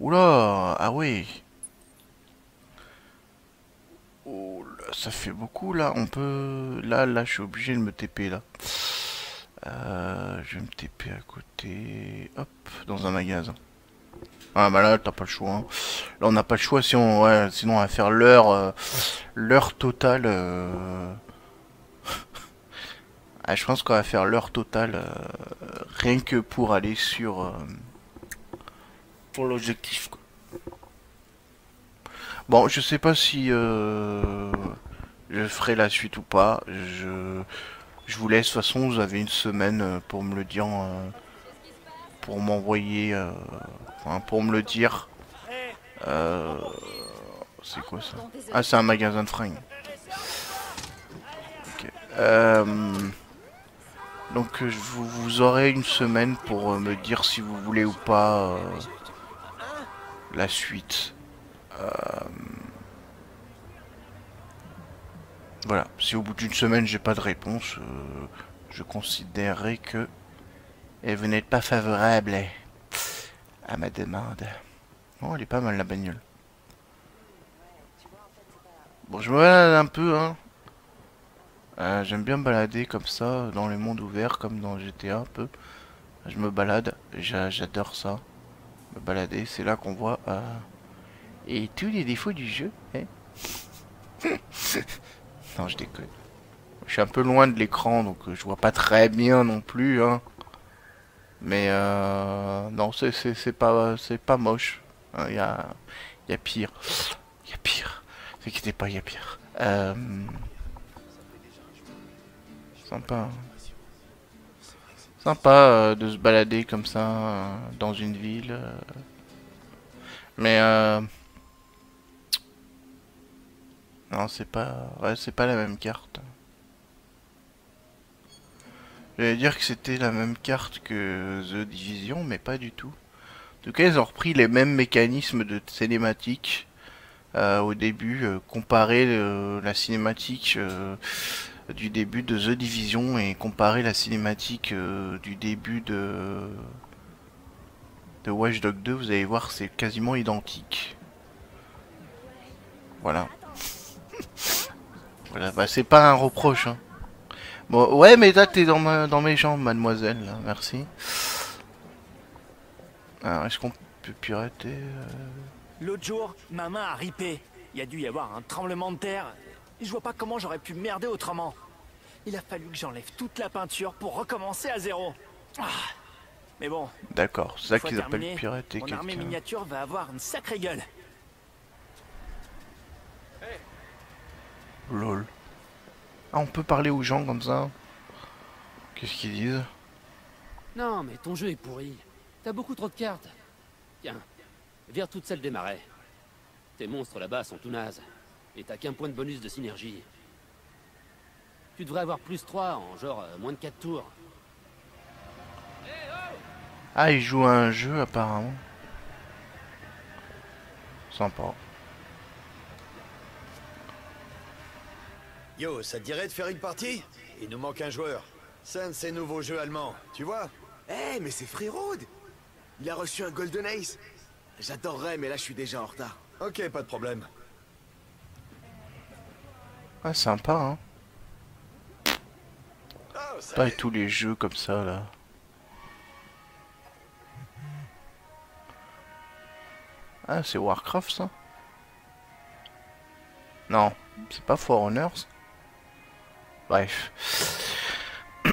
Oula, ah oui. Oh là, ça fait beaucoup là. On peut, là, je suis obligé de me TP là. Je vais me TP à côté, hop, dans un magasin. Ah bah là t'as pas le choix, hein. Là on n'a pas le choix, si on... ouais, sinon on va faire l'heure totale. Ah, je pense qu'on va faire l'heure totale rien que pour aller sur pour l'objectif quoi. Bon, je sais pas si je ferai la suite ou pas. Je vous laisse, de toute façon vous avez une semaine pour me le dire, pour m'envoyer enfin, pour me le dire. C'est quoi ça? Ah, c'est un magasin de fringues. Okay. Donc vous aurez une semaine pour me dire si vous voulez ou pas la suite. Voilà. Si au bout d'une semaine j'ai pas de réponse, je considérerai que et vous n'êtes pas favorable à ma demande. Oh, elle est pas mal la bagnole. Bon, je me balade un peu, hein. J'aime bien me balader comme ça, dans les mondes ouverts, comme dans GTA un peu. Je me balade, j'adore ça. Me balader, c'est là qu'on voit... Et tous les défauts du jeu, hein. Non, je déconne. Je suis un peu loin de l'écran, donc je vois pas très bien non plus, hein. Mais non, c'est pas moche. Il y a pire. Il y a pire. Ne vous inquiétez pas, il y a pire. Sympa. Sympa de se balader comme ça dans une ville. Mais non, c'est pas... Ouais, c'est pas la même carte. J'allais dire que c'était la même carte que The Division, mais pas du tout. En tout cas, ils ont repris les mêmes mécanismes de cinématique. au début, comparer la cinématique du début de The Division et comparer la cinématique du début de Watch Dogs 2, vous allez voir, c'est quasiment identique. Voilà. Voilà, bah c'est pas un reproche, hein. Bon, ouais, mais là, t'es dans mes jambes, mademoiselle, là. Merci. Alors, est-ce qu'on peut pirater L'autre jour, ma main a ripé. Il y a dû y avoir un tremblement de terre. Je vois pas comment j'aurais pu merder autrement. Il a fallu que j'enlève toute la peinture pour recommencer à zéro. Ah. Mais bon. D'accord, c'est ça qu'ils appellent pirater. Mon armée miniature va avoir une sacrée gueule. Lol. Ah, on peut parler aux gens comme ça. Qu'est-ce qu'ils disent? Non, mais ton jeu est pourri. T'as beaucoup trop de cartes. Tiens, vire toutes celles des marais. Tes monstres là-bas sont tout nazes. Et t'as qu'un point de bonus de synergie. Tu devrais avoir plus 3 en genre moins de 4 tours. Ah, il joue à un jeu apparemment. Sympa. Yo, ça te dirait de faire une partie? Il nous manque un joueur. C'est un de ces nouveaux jeux allemands, tu vois? Eh, hey, mais c'est Freerode. Il a reçu un Golden Ace. J'adorerais, mais là je suis déjà en retard. Ok, pas de problème. Ah, sympa, hein. Oh, ça... Pas tous les jeux comme ça, là. Ah, c'est Warcraft, ça? Non, c'est pas Forerunners. Bref.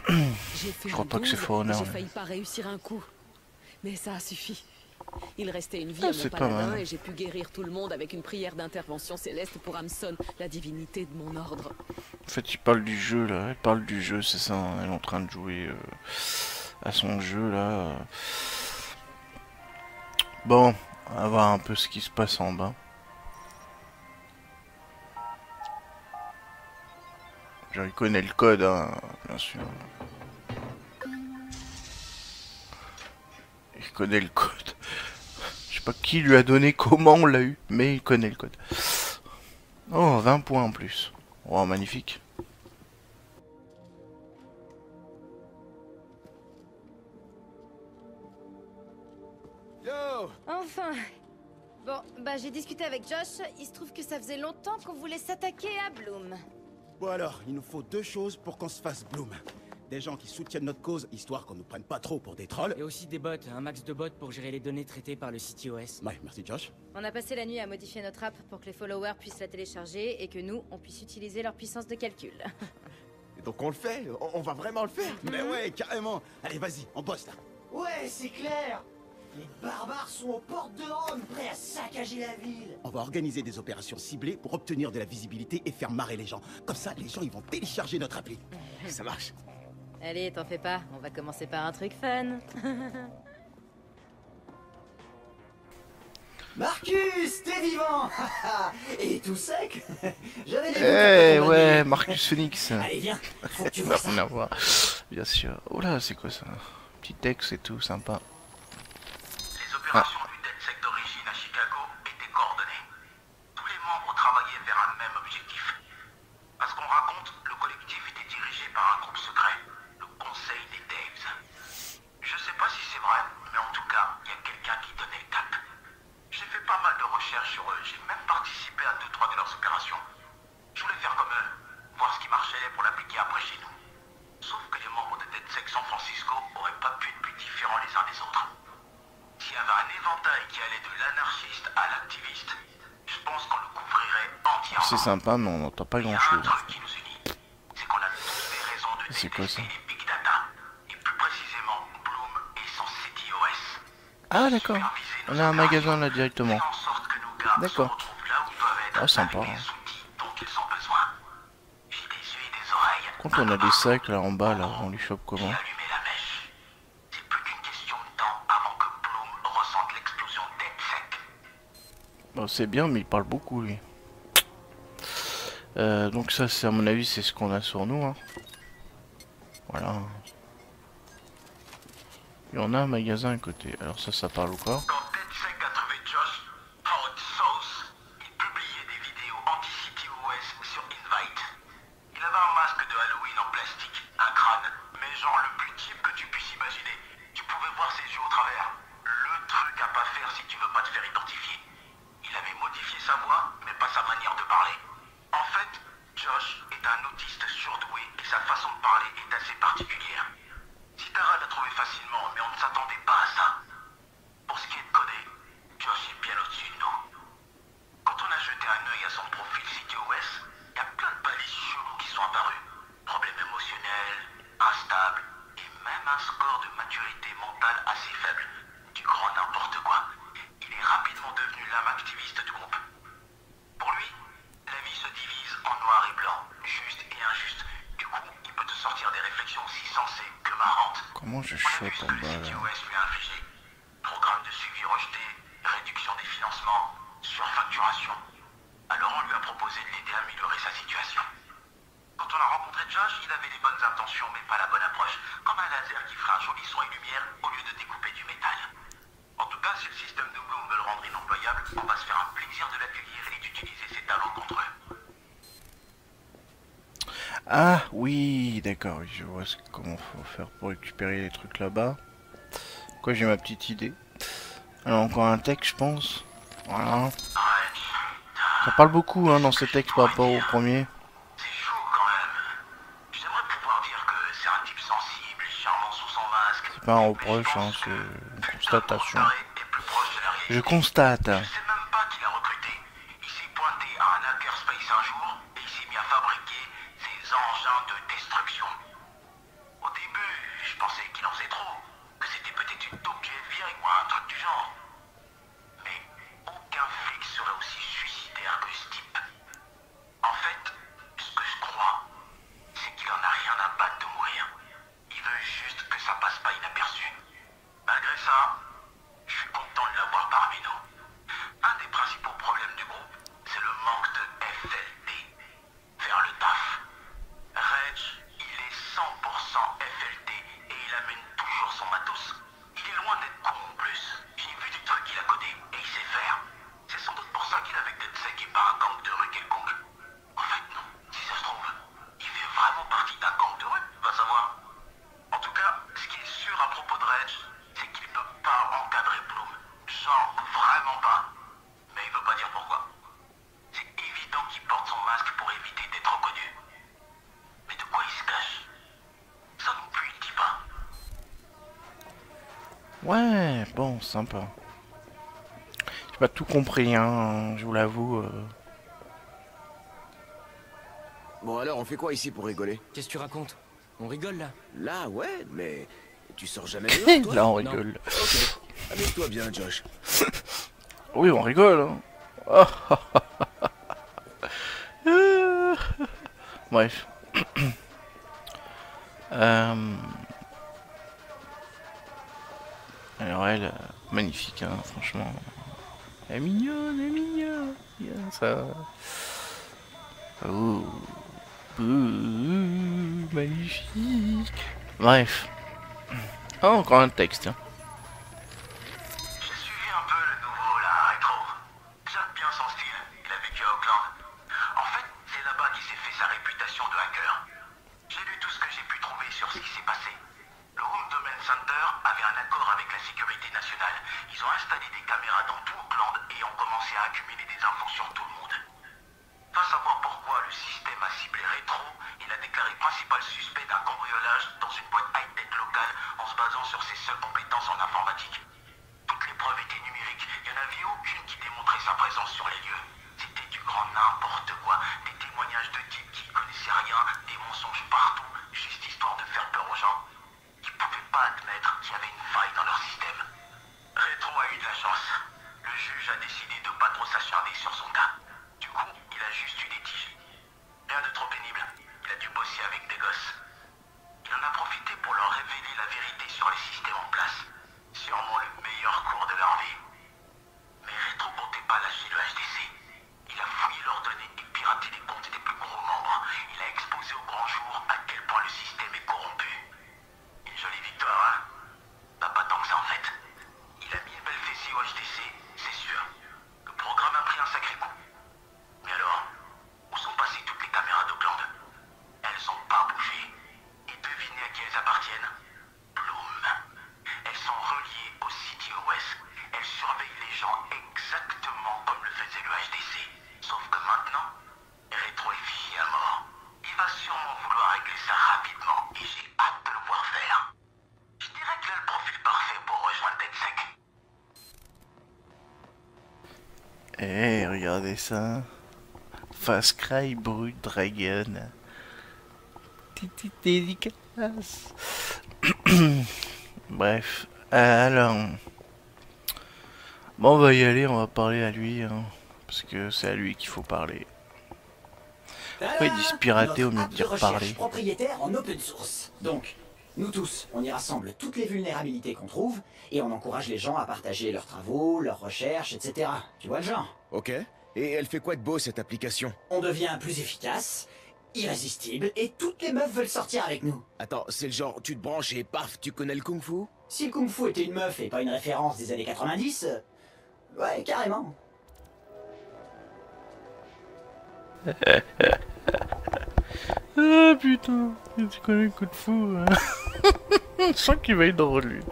Je crois pas que c'est Forerunner. J'ai failli pas réussir un coup, mais ça a suffi. Il restait une vie à mon paladin et j'ai pu guérir tout le monde avec une prière d'intervention céleste pour Amson, la divinité de mon ordre. En fait, il parle du jeu là. Elle parle du jeu, c'est ça. Elle est en train de jouer à son jeu là. Bon, on va voir un peu ce qui se passe en bas. Il connaît le code, hein, bien sûr. Il connaît le code. Je sais pas qui lui a donné, comment on l'a eu, mais il connaît le code. Oh, 20 points en plus. Oh, magnifique. Enfin. Bon, bah j'ai discuté avec Josh. Il se trouve que ça faisait longtemps qu'on voulait s'attaquer à Blume. Bon alors, il nous faut deux choses pour qu'on se fasse Blume. Des gens qui soutiennent notre cause, histoire qu'on nous prenne pas trop pour des trolls. Et aussi des bots, un max de bots pour gérer les données traitées par le CityOS. Ouais, merci Josh. On a passé la nuit à modifier notre app pour que les followers puissent la télécharger et que nous, on puisse utiliser leur puissance de calcul. Et donc on le fait, on va vraiment le faire. Mais ouais, carrément. Allez, vas-y, on bosse là. Ouais, c'est clair. Les barbares sont aux portes de Rome, prêts à saccager la ville. On va organiser des opérations ciblées pour obtenir de la visibilité et faire marrer les gens. Comme ça, les gens, ils vont télécharger notre appli. Ça marche. Allez, t'en fais pas, on va commencer par un truc fun. Marcus, t'es vivant. Et tout sec. Eh ouais, Marcus Phoenix. Allez, viens, faut que tu vois ça. Bien sûr. Oh là, c'est quoi ça? Petit texte et tout, sympa. L'opération du DedSec d'origine à Chicago était coordonnée. Tous les membres travaillaient vers un même objectif. À ce qu'on raconte, le collectif était dirigé par un groupe secret, le Conseil des Daves. Je sais pas si c'est vrai, mais en tout cas, il y a quelqu'un qui donnait le cap. J'ai fait pas mal de recherches sur eux, j'ai même participé à 2-3 de leurs opérations. Je voulais faire comme eux, voir ce qui marchait pour l'appliquer après chez nous. Sauf que les membres de DedSec San Francisco auraient pas pu être plus différents les uns des autres. Il y avait un éventail qui allait de l'anarchiste à l'activiste. Je pense qu'on le couvrirait entièrement. C'est sympa, mais on n'entend pas grand-chose. Il y a un truc qui nous unit, c'est qu'on a tous des raisons de détester les big data. Et plus précisément, Blume et son CityOS. Ah d'accord, on a un magasin là directement. D'accord. Ah sympa. Quand on a des sacs là en bas, là, on les chope comment? C'est bien, mais il parle beaucoup lui. Donc ça, c'est à mon avis, c'est ce qu'on a sur nous. Hein. Voilà. Il y en a un magasin à côté. Alors ça, ça parle ou pas? Quand DedSec a trouvé Josh, Hot Sauce, il publie genre le plus type que tu puisses imaginer. Tu pouvais voir ses yeux au travers. Le truc à pas faire si tu veux pas te faire identifier. Il avait modifié sa voix, mais pas sa manière de parler. En fait, Josh est un autiste surdoué et sa façon de parler est assez particulière. Sitara l'a trouvé facilement, mais on ne s'attendait pas à ça. Pour ce qui est de coder, Josh est bien au-dessus de nous. Quand on a jeté un œil à son profil CityOS, il y a plein de balises chelous qui sont apparues. Problèmes émotionnels, instables, et même un score de maturité mentale assez faible. Du grand n'importe quoi. Il est rapidement devenu l'âme activiste du groupe. Pour lui, la vie se divise en noir et blanc, juste et injuste. Du coup, il peut te sortir des réflexions aussi sensées que marrantes. Comment je chope en bas là ? CityOS lui a infligé. Programme de suivi rejeté, réduction des financements, surfacturation. Alors on lui a proposé de l'aider à améliorer sa situation. Quand on a rencontré Josh, il avait les bonnes intentions mais pas la bonne approche, comme un laser qui ferait un joli son et lumière au lieu de découper du métal. En tout cas, si le système de Blume veut le rendre inemployable, on va se faire un plaisir de l'accueillir et d'utiliser ses talents contre eux. Ah oui, d'accord, je vois comment faut faire pour récupérer les trucs là-bas. Quoi, j'ai ma petite idée. Alors encore un texte, je pense. Voilà. Ça parle beaucoup hein, dans ce texte par rapport au premier. Pas un reproche, hein, c'est une constatation. Je constate. Je sais même pas qui l'a recruté. Il s'est pointé à un Kerspace un jour et il s'est mis à fabriquer ses engins de destruction. Au début, je pensais qu'il en faisait trop, que c'était peut-être une taupe du FBI ou un truc du genre. Mais aucun flic serait aussi suicidaire que ce type. En fait, ce que je crois, c'est qu'il en a rien à battre de mourir. Il veut juste que ça passe pas inaperçu. Malgré ça, je suis content de l'avoir parmi nous. Un des principaux problèmes du groupe, c'est le manque de FLT. Faire le taf. Reg, il est 100% FLT et il amène toujours son matos. Il est loin d'être con en plus. J'ai vu des trucs qu'il a codés et il sait faire. C'est sans doute pour ça qu'il est avec DedSec et pas un gang de rue quelconque. En fait, non. Si ça se trouve, il fait vraiment partie d'un gang de rue, va savoir. En tout cas, ce qui est sûr à propos de Reg, c'est qu'il peut pas encadrer Blume. Genre, vraiment pas. Mais il veut pas dire pourquoi. C'est évident qu'il porte son masque pour éviter d'être reconnu. Mais de quoi il se cache? Ça non plus, il dit pas. Ouais, bon, sympa. J'ai pas tout compris, hein, je vous l'avoue. Bon alors, on fait quoi ici pour rigoler? Qu'est-ce que tu racontes? On rigole là? Là, ouais, mais tu sors jamais de toi. Là, on rigole. Ok, amuse-toi bien, Josh. Oui, on rigole. Hein. Bref. Alors, elle, magnifique, hein, franchement. Elle est mignonne, elle est mignonne. Yeah, ça. Ouh. Magnifique. Bref. Ah, encore un texte. J'ai suivi un peu le nouveau, là, rétro. J'aime bien son style. Il a vécu à Auckland. En fait, c'est là-bas qu'il s'est fait sa réputation de hacker. J'ai lu tout ce que j'ai pu trouver sur ce qui s'est passé. Le Home Domain Center avait un accord avec la sécurité nationale. Ils ont installé des caméras dans tout Auckland et ont commencé à accumuler des infos sur tout le monde. Pas savoir pourquoi le système a ciblé Rétro et l'a déclaré principal suspect d'un cambriolage dans une boîte high-tech locale en se basant sur ses seules compétences en informatique. Toutes les preuves étaient numériques, il n'y en avait aucune qui démontrait sa présence sur les lieux. C'était du grand n'importe quoi, des témoignages de types qui ne connaissaient rien, des mensonges partout, juste histoire de faire peur aux gens. Ils ne pouvaient pas admettre qu'il y avait une faille dans leur système. Rétro a eu de la chance. Le juge a décidé de ne pas trop s'acharner sur son cas. Du coup, il a juste eu des tiges. Rien de trop pénible, il a dû bosser avec des gosses. Il en a profité pour leur révéler la vérité sur les systèmes en place. Sûrement le meilleur cours de leur vie. Mais Rétro comptait pas lâcher le HDC. Il a fouillé leurs données et piraté les comptes des plus gros membres. Il a exposé au grand jour à quel point le système est corrompu. Une jolie victoire, hein? Bah pas tant que ça en fait. Il a mis une belle fessée au HDC, c'est sûr. Le programme a pris un sacré coup. Mais alors, où sont passées toutes les caméras d'Auckland? Elles n'ont pas bougé. Et devinez à qui elles appartiennent. Eh, hey, regardez ça. Fast Cry Brut Dragon. Petite dédicace. Bref. Alors. Bon, on va y aller, on va parler à lui. Hein, parce que c'est à lui qu'il faut parler. Pourquoi ils disent pirater au milieu de dire parler? Propriétaire en open source. Donc, nous tous, on y rassemble toutes les vulnérabilités qu'on trouve et on encourage les gens à partager leurs travaux, leurs recherches, etc. Tu vois le genre? Ok. Et elle fait quoi de beau cette application? On devient plus efficace, irrésistible et toutes les meufs veulent sortir avec nous. Attends, c'est le genre, tu te branches et paf, tu connais le kung-fu? Si le kung-fu était une meuf et pas une référence des années 90, ouais, carrément. Ah putain, tu connais le coup de fou. Je sens qu'il va être drôle lui.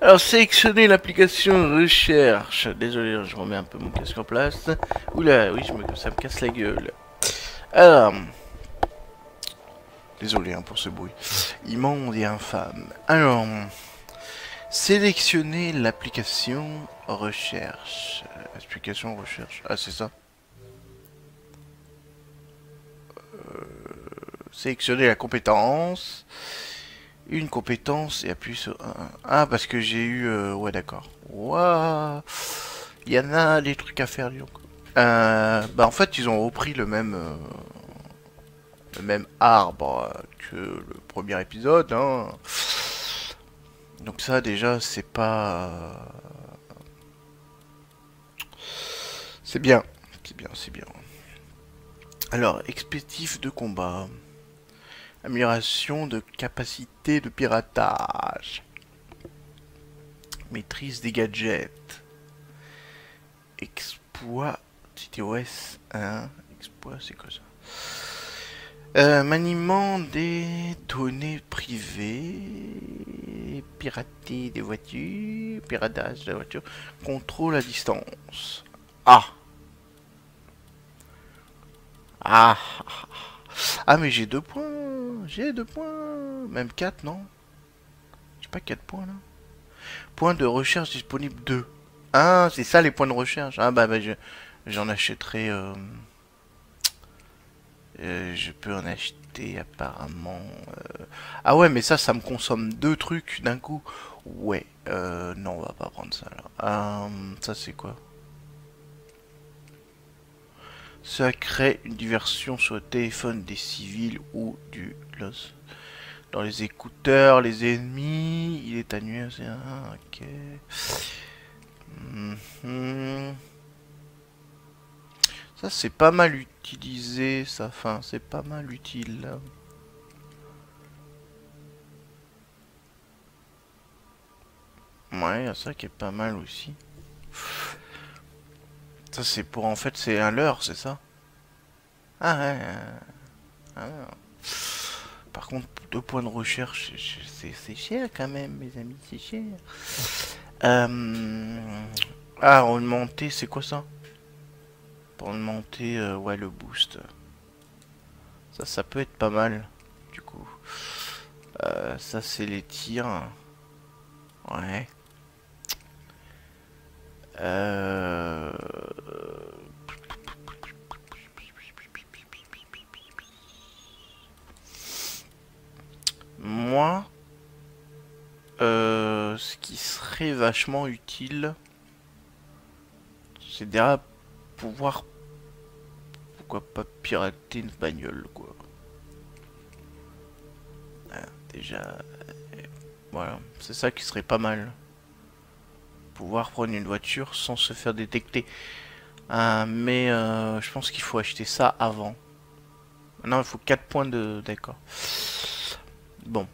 Alors sélectionnez l'application recherche. Désolé, je remets un peu mon casque en place. Oula, oui, ça me casse la gueule. Alors, désolé hein, pour ce bruit immonde et infâme. Alors, sélectionnez l'application recherche. Application recherche. Ah c'est ça. Sélectionner la compétence, une compétence et appuyer sur 1. Ah, parce que j'ai eu... ouais, d'accord. Waouh, il y en a des trucs à faire, disons. Bah, en fait, ils ont repris le même arbre que le premier épisode. Hein. Donc ça, déjà, c'est pas... C'est bien. C'est bien, c'est bien. Alors, expéditif de combat. Amélioration de capacité de piratage. Maîtrise des gadgets. Exploit ctOS 1. Exploit, c'est quoi ça? Maniement des données privées. Pirater des voitures. Piratage de la voiture. Contrôle à distance. Ah! Ah! Ah mais j'ai 2 points. J'ai 2 points. Même 4, non? J'ai pas 4 points, là. Points de recherche disponibles 2. Ah, c'est ça, les points de recherche. Ah, bah, j'en achèterai... je peux en acheter, apparemment... Ah ouais, mais ça me consomme 2 trucs d'un coup. Ouais. Non, on va pas prendre ça, là. Ça, c'est quoi? Ça crée une diversion sur le téléphone des civils ou du los. Dans les écouteurs, les ennemis, il est annulé. Ah, ok. Ça c'est pas mal utilisé, ça. Enfin, c'est pas mal utile. Ouais, ça qui est pas mal aussi. Ça c'est pour, en fait c'est un leurre, c'est ça? Ah ouais. Alors. Par contre 2 points de recherche, c'est cher quand même mes amis, c'est cher. Ah, augmenter, c'est quoi ça? Pour augmenter, ouais, le boost. Ça peut être pas mal du coup. Ça c'est les tirs. Ouais. Moi, ce qui serait vachement utile, c'est déjà pouvoir, pourquoi pas pirater une bagnole, quoi. Ah, déjà, voilà, c'est ça qui serait pas mal. Pouvoir prendre une voiture sans se faire détecter. Mais je pense qu'il faut acheter ça avant. Non, il faut 4 points de... D'accord. Bon.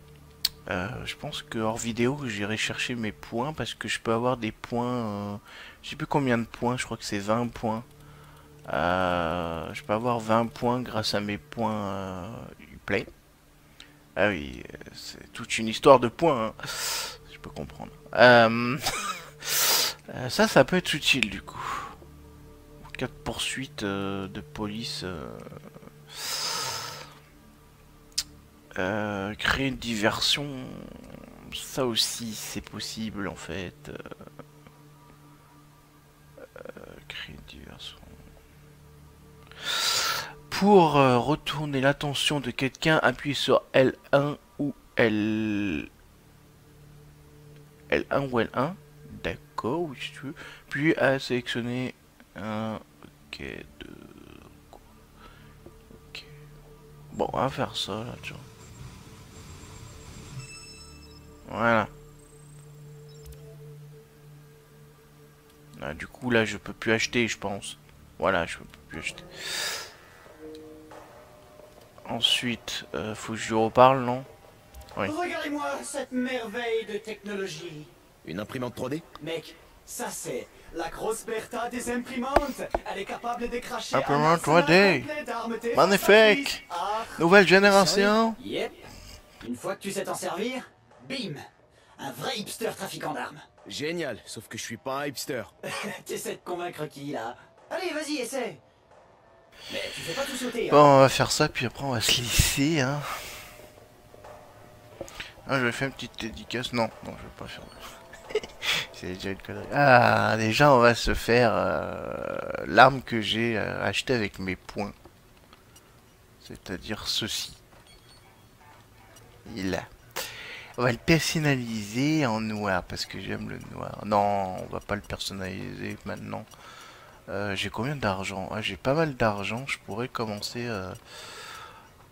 Je pense que hors vidéo, j'irai chercher mes points. Parce que je peux avoir des points... je sais plus combien de points. Je crois que c'est 20 points. Je peux avoir 20 points grâce à mes points Uplay. Ah oui, c'est toute une histoire de points. Hein. Je peux comprendre. Ça peut être utile du coup. En cas de poursuite de police, créer une diversion, ça aussi c'est possible en fait. cris durs sont... Pour retourner l'attention de quelqu'un, appuyez sur L1 ou L... L1 ou L1. D'accord, oui, si tu veux. Puis à sélectionner un... Ok, deux... Ok. Bon, on va faire ça, là, tu vois. Voilà. Ah, du coup, là, je peux plus acheter, je pense. Voilà, je peux plus acheter. Ensuite, faut que je lui reparle, non? Oui. Regardez-moi cette merveille de technologie. Une imprimante 3D? Mec, ça c'est la grosse Bertha des imprimantes. Elle est capable de cracher imprimante 3D. Magnifique. Nouvelle génération. Yep. Une fois que tu sais t'en servir, bim. Un vrai hipster trafiquant d'armes. Génial, sauf que je suis pas un hipster. T'essaies de convaincre qui là? Allez, vas-y, essaie. Mais tu fais pas tout sauter. Bon, hein. On va faire ça, puis après on va se lisser, hein. Ah, je vais faire une petite dédicace. Non, non, je vais pas faire. C'est déjà une connerie. Ah, déjà, on va se faire l'arme que j'ai achetée avec mes points. C'est-à-dire ceci. Il a. On va le personnaliser en noir parce que j'aime le noir. Non, on va pas le personnaliser maintenant. J'ai combien d'argent? Ah, j'ai pas mal d'argent. Je pourrais commencer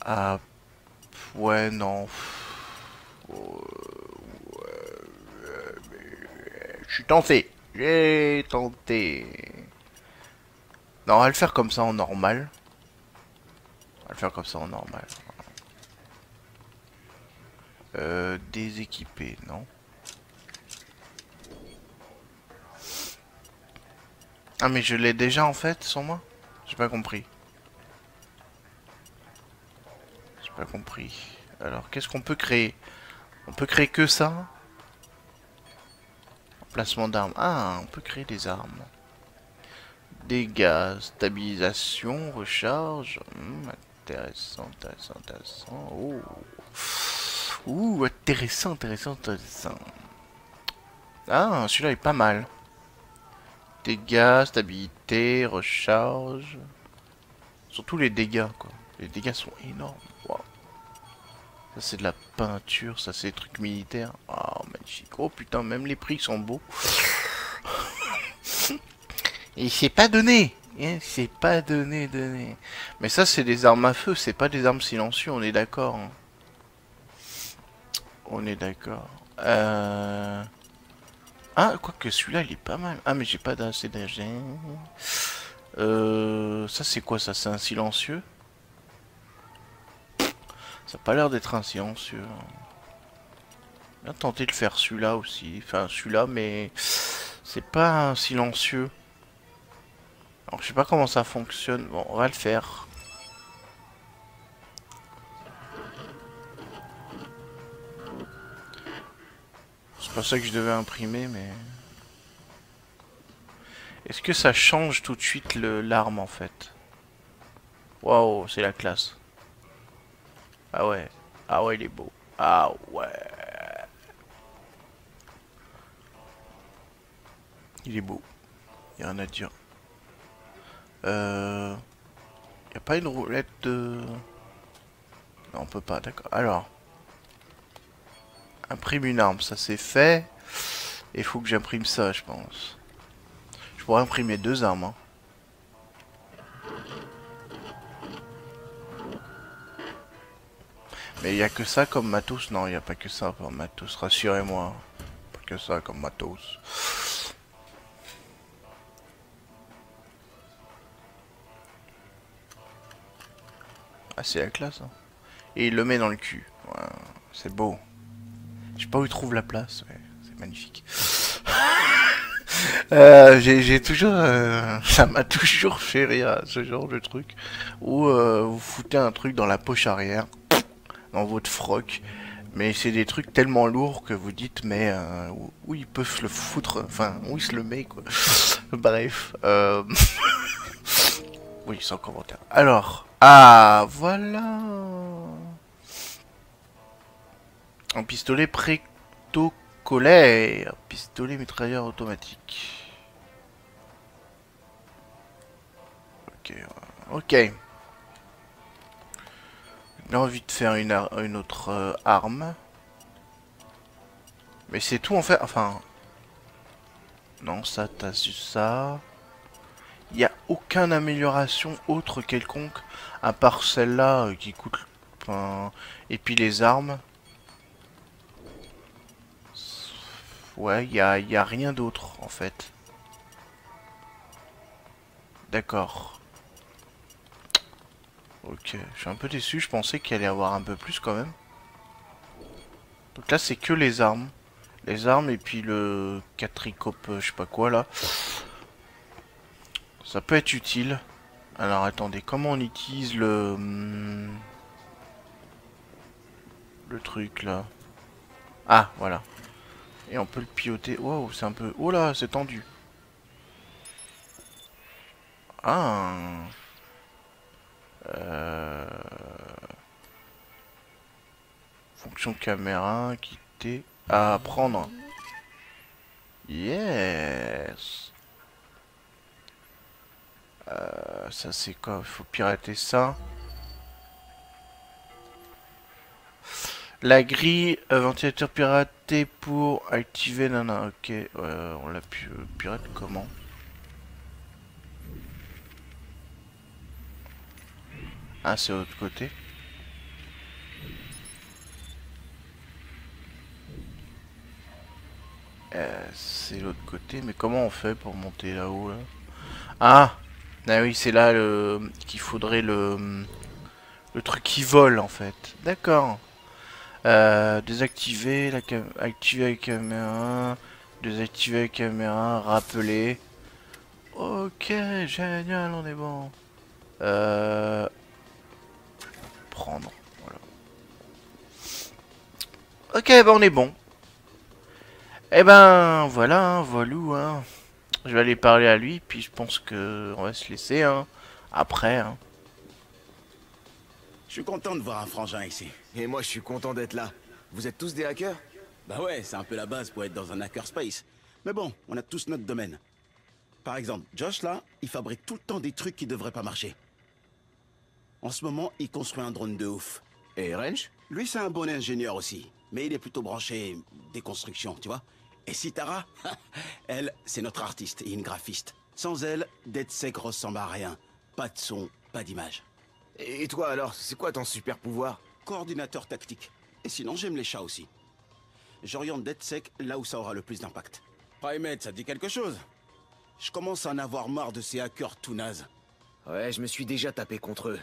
à. Ouais, non. Je suis tenté. J'ai tenté. Non, on va le faire comme ça en normal. On va le faire comme ça en normal. Déséquipé, non? Ah, mais je l'ai déjà en fait, sans moi? J'ai pas compris. J'ai pas compris. Alors, qu'est-ce qu'on peut créer? On peut créer que ça? Emplacement d'armes. Ah, on peut créer des armes. Dégâts, stabilisation, recharge. Intéressant, intéressant, intéressant. Oh. Ouh, intéressant, intéressant, intéressant. Ah, celui-là est pas mal. Dégâts, stabilité, recharge. Surtout les dégâts, quoi. Les dégâts sont énormes. Wow. Ça, c'est de la peinture. Ça, c'est des trucs militaires. Oh, magnifique. Oh, putain, même les prix sont beaux. Et c'est pas donné. C'est pas donné, donné. Mais ça, c'est des armes à feu. C'est pas des armes silencieuses, on est d'accord, hein. On est d'accord. Ah, quoique celui-là, il est pas mal. Ah, mais j'ai pas assez d'âge. Ça, c'est quoi, ça? C'est un silencieux? Ça n'a pas l'air d'être un silencieux. On va tenter de faire celui-là aussi. Enfin, celui-là, mais... C'est pas un silencieux. Alors, je sais pas comment ça fonctionne. Bon, on va le faire. C'est pas ça que je devais imprimer, mais... Est-ce que ça change tout de suite l'arme, en fait? Waouh, c'est la classe. Ah ouais. Ah ouais, il est beau. Ah ouais. Il est beau. Il y a rien à dire. Il n'y a pas une roulette de... Non, on peut pas, d'accord. Alors... Imprime une arme, ça c'est fait. Et faut que j'imprime ça, je pense. Je pourrais imprimer deux armes. Hein. Mais il n'y a que ça comme matos. Non, il n'y a pas que ça comme matos. Rassurez-moi. Pas que ça comme matos. Ah, c'est la classe. Hein. Et il le met dans le cul. Ouais, c'est beau. Je sais pas où il trouve la place, ouais, c'est magnifique. J'ai toujours... ça m'a toujours fait rire, ce genre de truc. Où vous foutez un truc dans la poche arrière, dans votre froc. Mais c'est des trucs tellement lourds que vous dites, mais où ils peuvent le foutre, enfin, où ils se le met, quoi. Bref. Oui, sans commentaire. Alors, ah, voilà. Un pistolet prétocolaire. Pistolet mitrailleur automatique. ok. Ok. J'ai envie de faire une autre arme. Mais c'est tout en fait. Enfin... Non, ça, t'as su ça. Il n'y a aucune amélioration autre quelconque. À part celle-là qui coûte... Enfin, et puis les armes. Ouais, il n'y a rien d'autre en fait. D'accord. Ok, je suis un peu déçu, je pensais qu'il allait y avoir un peu plus quand même. Donc là c'est que les armes. Les armes et puis le quadricope, je sais pas quoi là. Ça peut être utile. Alors attendez, comment on utilise le truc là? Ah, voilà. Et on peut le piloter. Wow, c'est un peu... Oh là, c'est tendu. Ah. Fonction caméra, quitter, à prendre. Yes. Ça c'est quoi? Il faut pirater ça. La grille, ventilateur piraté pour activer. Nana, ok. On l'a pirate comment? Ah, c'est de l'autre côté. C'est l'autre côté, mais comment on fait pour monter là-haut là? Ah, ah oui, c'est là le qu'il faudrait le truc qui vole en fait. D'accord. Désactiver la caméra, activer la caméra, désactiver la caméra, rappeler. Ok, génial, on est bon. Prendre, voilà. Ok, bah on est bon. Et ben voilà, hein, voilou, hein. Je vais aller parler à lui, puis je pense que on va se laisser, hein. Après, hein. Je suis content de voir un frangin ici. Et moi, je suis content d'être là. Vous êtes tous des hackers? Bah ouais, c'est un peu la base pour être dans un hackerspace. Mais bon, on a tous notre domaine. Par exemple, Josh, là, il fabrique tout le temps des trucs qui devraient pas marcher. En ce moment, il construit un drone de ouf. Et Wrench? Lui, c'est un bon ingénieur aussi. Mais il est plutôt branché des constructions, tu vois. Et Sitara? Elle, c'est notre artiste et une graphiste. Sans elle, DedSec ressemble à rien. Pas de son, pas d'image. Et toi alors, c'est quoi ton super pouvoir? Coordinateur tactique. Et sinon, j'aime les chats aussi. J'oriente DedSec là où ça aura le plus d'impact. PrimeMate, ça te dit quelque chose? Je commence à en avoir marre de ces hackers tout nazes. Ouais, je me suis déjà tapé contre eux.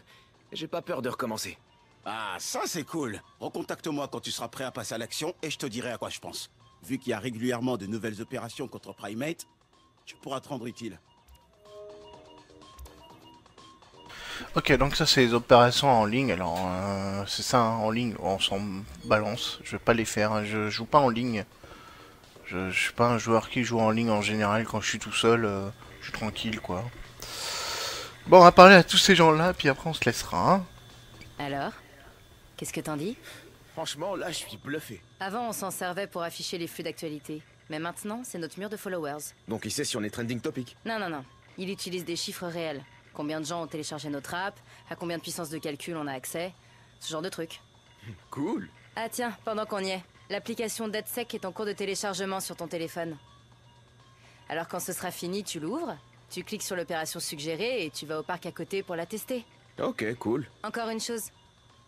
J'ai pas peur de recommencer. Ah, ça c'est cool. Recontacte-moi quand tu seras prêt à passer à l'action et je te dirai à quoi je pense. Vu qu'il y a régulièrement de nouvelles opérations contre PrimeMate, tu pourras te rendre utile. Ok, donc ça c'est les opérations en ligne, alors c'est ça hein, en ligne, on s'en balance, je vais pas les faire, hein. Je joue pas en ligne, je suis pas un joueur qui joue en ligne en général, quand je suis tout seul, je suis tranquille quoi. Bon, on va parler à tous ces gens là, puis après on se laissera. Hein. Alors, qu'est-ce que t'en dis? Franchement là je suis bluffé. Avant on s'en servait pour afficher les flux d'actualité, mais maintenant c'est notre mur de followers. Donc il sait si on est trending topic? Non non non, il utilise des chiffres réels. Combien de gens ont téléchargé notre app, à combien de puissance de calcul on a accès, ce genre de truc. Cool. Ah tiens, pendant qu'on y est, l'application DedSec est en cours de téléchargement sur ton téléphone. Alors quand ce sera fini, tu l'ouvres, tu cliques sur l'opération suggérée et tu vas au parc à côté pour la tester. Ok, cool. Encore une chose,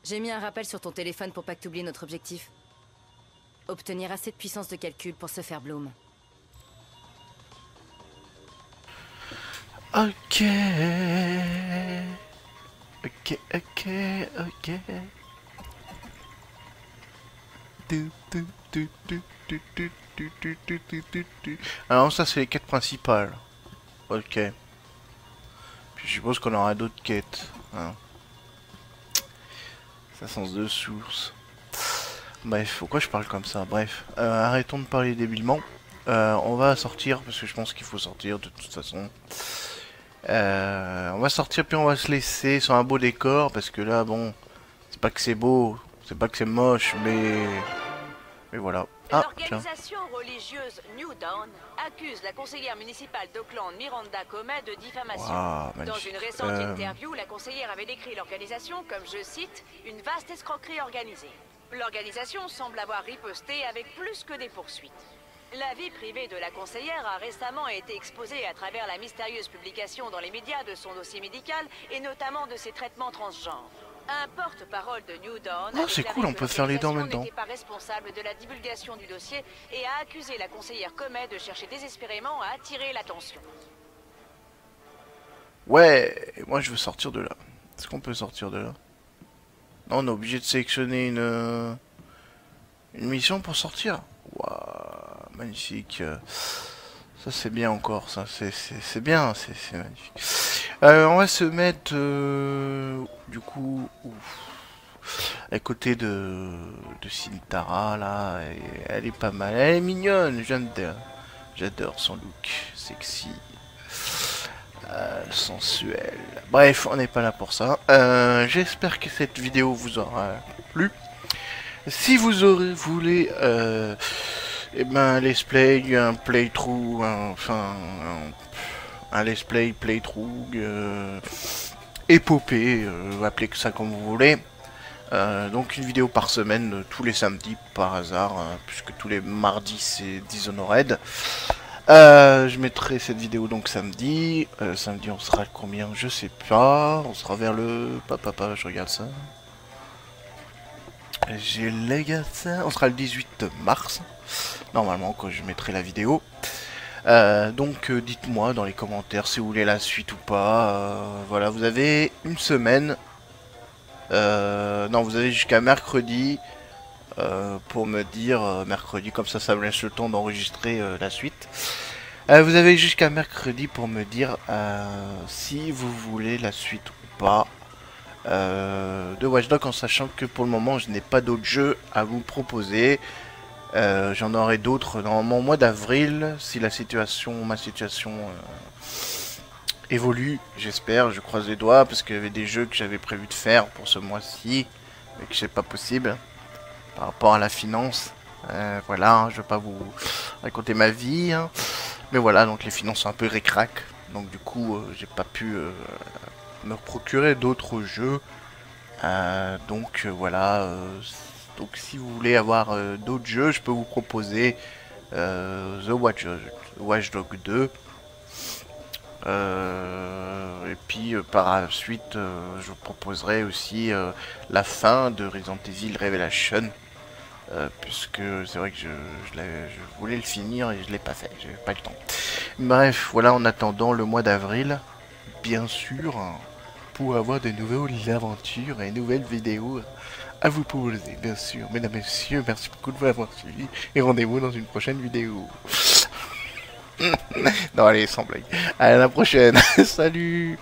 j'ai mis un rappel sur ton téléphone pour pas que t'oublies notre objectif. Obtenir assez de puissance de calcul pour se faire Blume. Ok, ok, ok, ok. Alors ça c'est les quêtes principales. Ok. Puis je suppose qu'on aura d'autres quêtes. Hein. Ça sens de source. Bref, pourquoi je parle comme ça? Bref, arrêtons de parler débilement. On va sortir parce que je pense qu'il faut sortir de toute façon. On va sortir puis on va se laisser sur un beau décor parce que là bon, c'est pas que c'est beau, c'est pas que c'est moche, mais Et voilà. Ah, l'organisation religieuse New Dawn accuse la conseillère municipale d'Auckland, Miranda Comet, de diffamation. Wow, dans une récente interview, la conseillère avait décrit l'organisation comme, je cite, une vaste escroquerie organisée. L'organisation semble avoir riposté avec plus que des poursuites. La vie privée de la conseillère a récemment été exposée à travers la mystérieuse publication dans les médias de son dossier médical et notamment de ses traitements transgenres. Un porte-parole de New Dawn a déclaré que l'organisation n'était pas responsable de la divulgation du dossier et a accusé la conseillère Comet de chercher désespérément à attirer l'attention. Ouais, moi je veux sortir de là. Est-ce qu'on peut sortir de là? Non, on est obligé de sélectionner une mission pour sortir. Waouh, magnifique. Ça c'est bien encore, ça c'est bien, c'est magnifique. On va se mettre du coup à côté de Sitara là, et elle est pas mal, elle est mignonne, j'adore son look sexy, sensuel. Bref, on n'est pas là pour ça. J'espère que cette vidéo vous aura plu. Si vous voulez et ben let's play, un playthrough, enfin un let's play, playthrough, épopée, appelez ça comme vous voulez. Donc une vidéo par semaine, tous les samedis par hasard, puisque tous les mardis c'est Dishonored. Je mettrai cette vidéo donc samedi. Samedi on sera combien? Je sais pas. On sera vers le... Papa, je regarde ça. J'ai les gars ça. On sera le 18 mars. Normalement quand je mettrai la vidéo. Donc dites-moi dans les commentaires si vous voulez la suite ou pas. Voilà, vous avez une semaine. Non, vous avez jusqu'à mercredi pour me dire mercredi, comme ça me laisse le temps d'enregistrer la suite. Vous avez jusqu'à mercredi pour me dire si vous voulez la suite ou pas de Watch Dogs, en sachant que pour le moment je n'ai pas d'autres jeux à vous proposer. J'en aurai d'autres normalement au mois d'avril, si ma situation évolue, j'espère, je croise les doigts, parce qu'il y avait des jeux que j'avais prévu de faire pour ce mois-ci, mais que c'est pas possible, par rapport à la finance, voilà, je vais pas vous raconter ma vie, hein. Mais voilà, donc les finances sont un peu récrac, donc du coup, j'ai pas pu me procurer d'autres jeux, donc voilà, donc si vous voulez avoir d'autres jeux, je peux vous proposer Watch Dogs 2. Et puis par la suite, je vous proposerai aussi la fin de Resident Evil Revelation. Puisque c'est vrai que je voulais le finir et je l'ai pas fait, j'avais pas le temps. Bref, voilà, en attendant le mois d'avril, bien sûr, pour avoir de nouvelles aventures et nouvelles vidéos à vous proposer, bien sûr. Mesdames et messieurs, merci beaucoup de vous avoir suivi et rendez-vous dans une prochaine vidéo. Non, allez, sans blague. À la prochaine. Salut.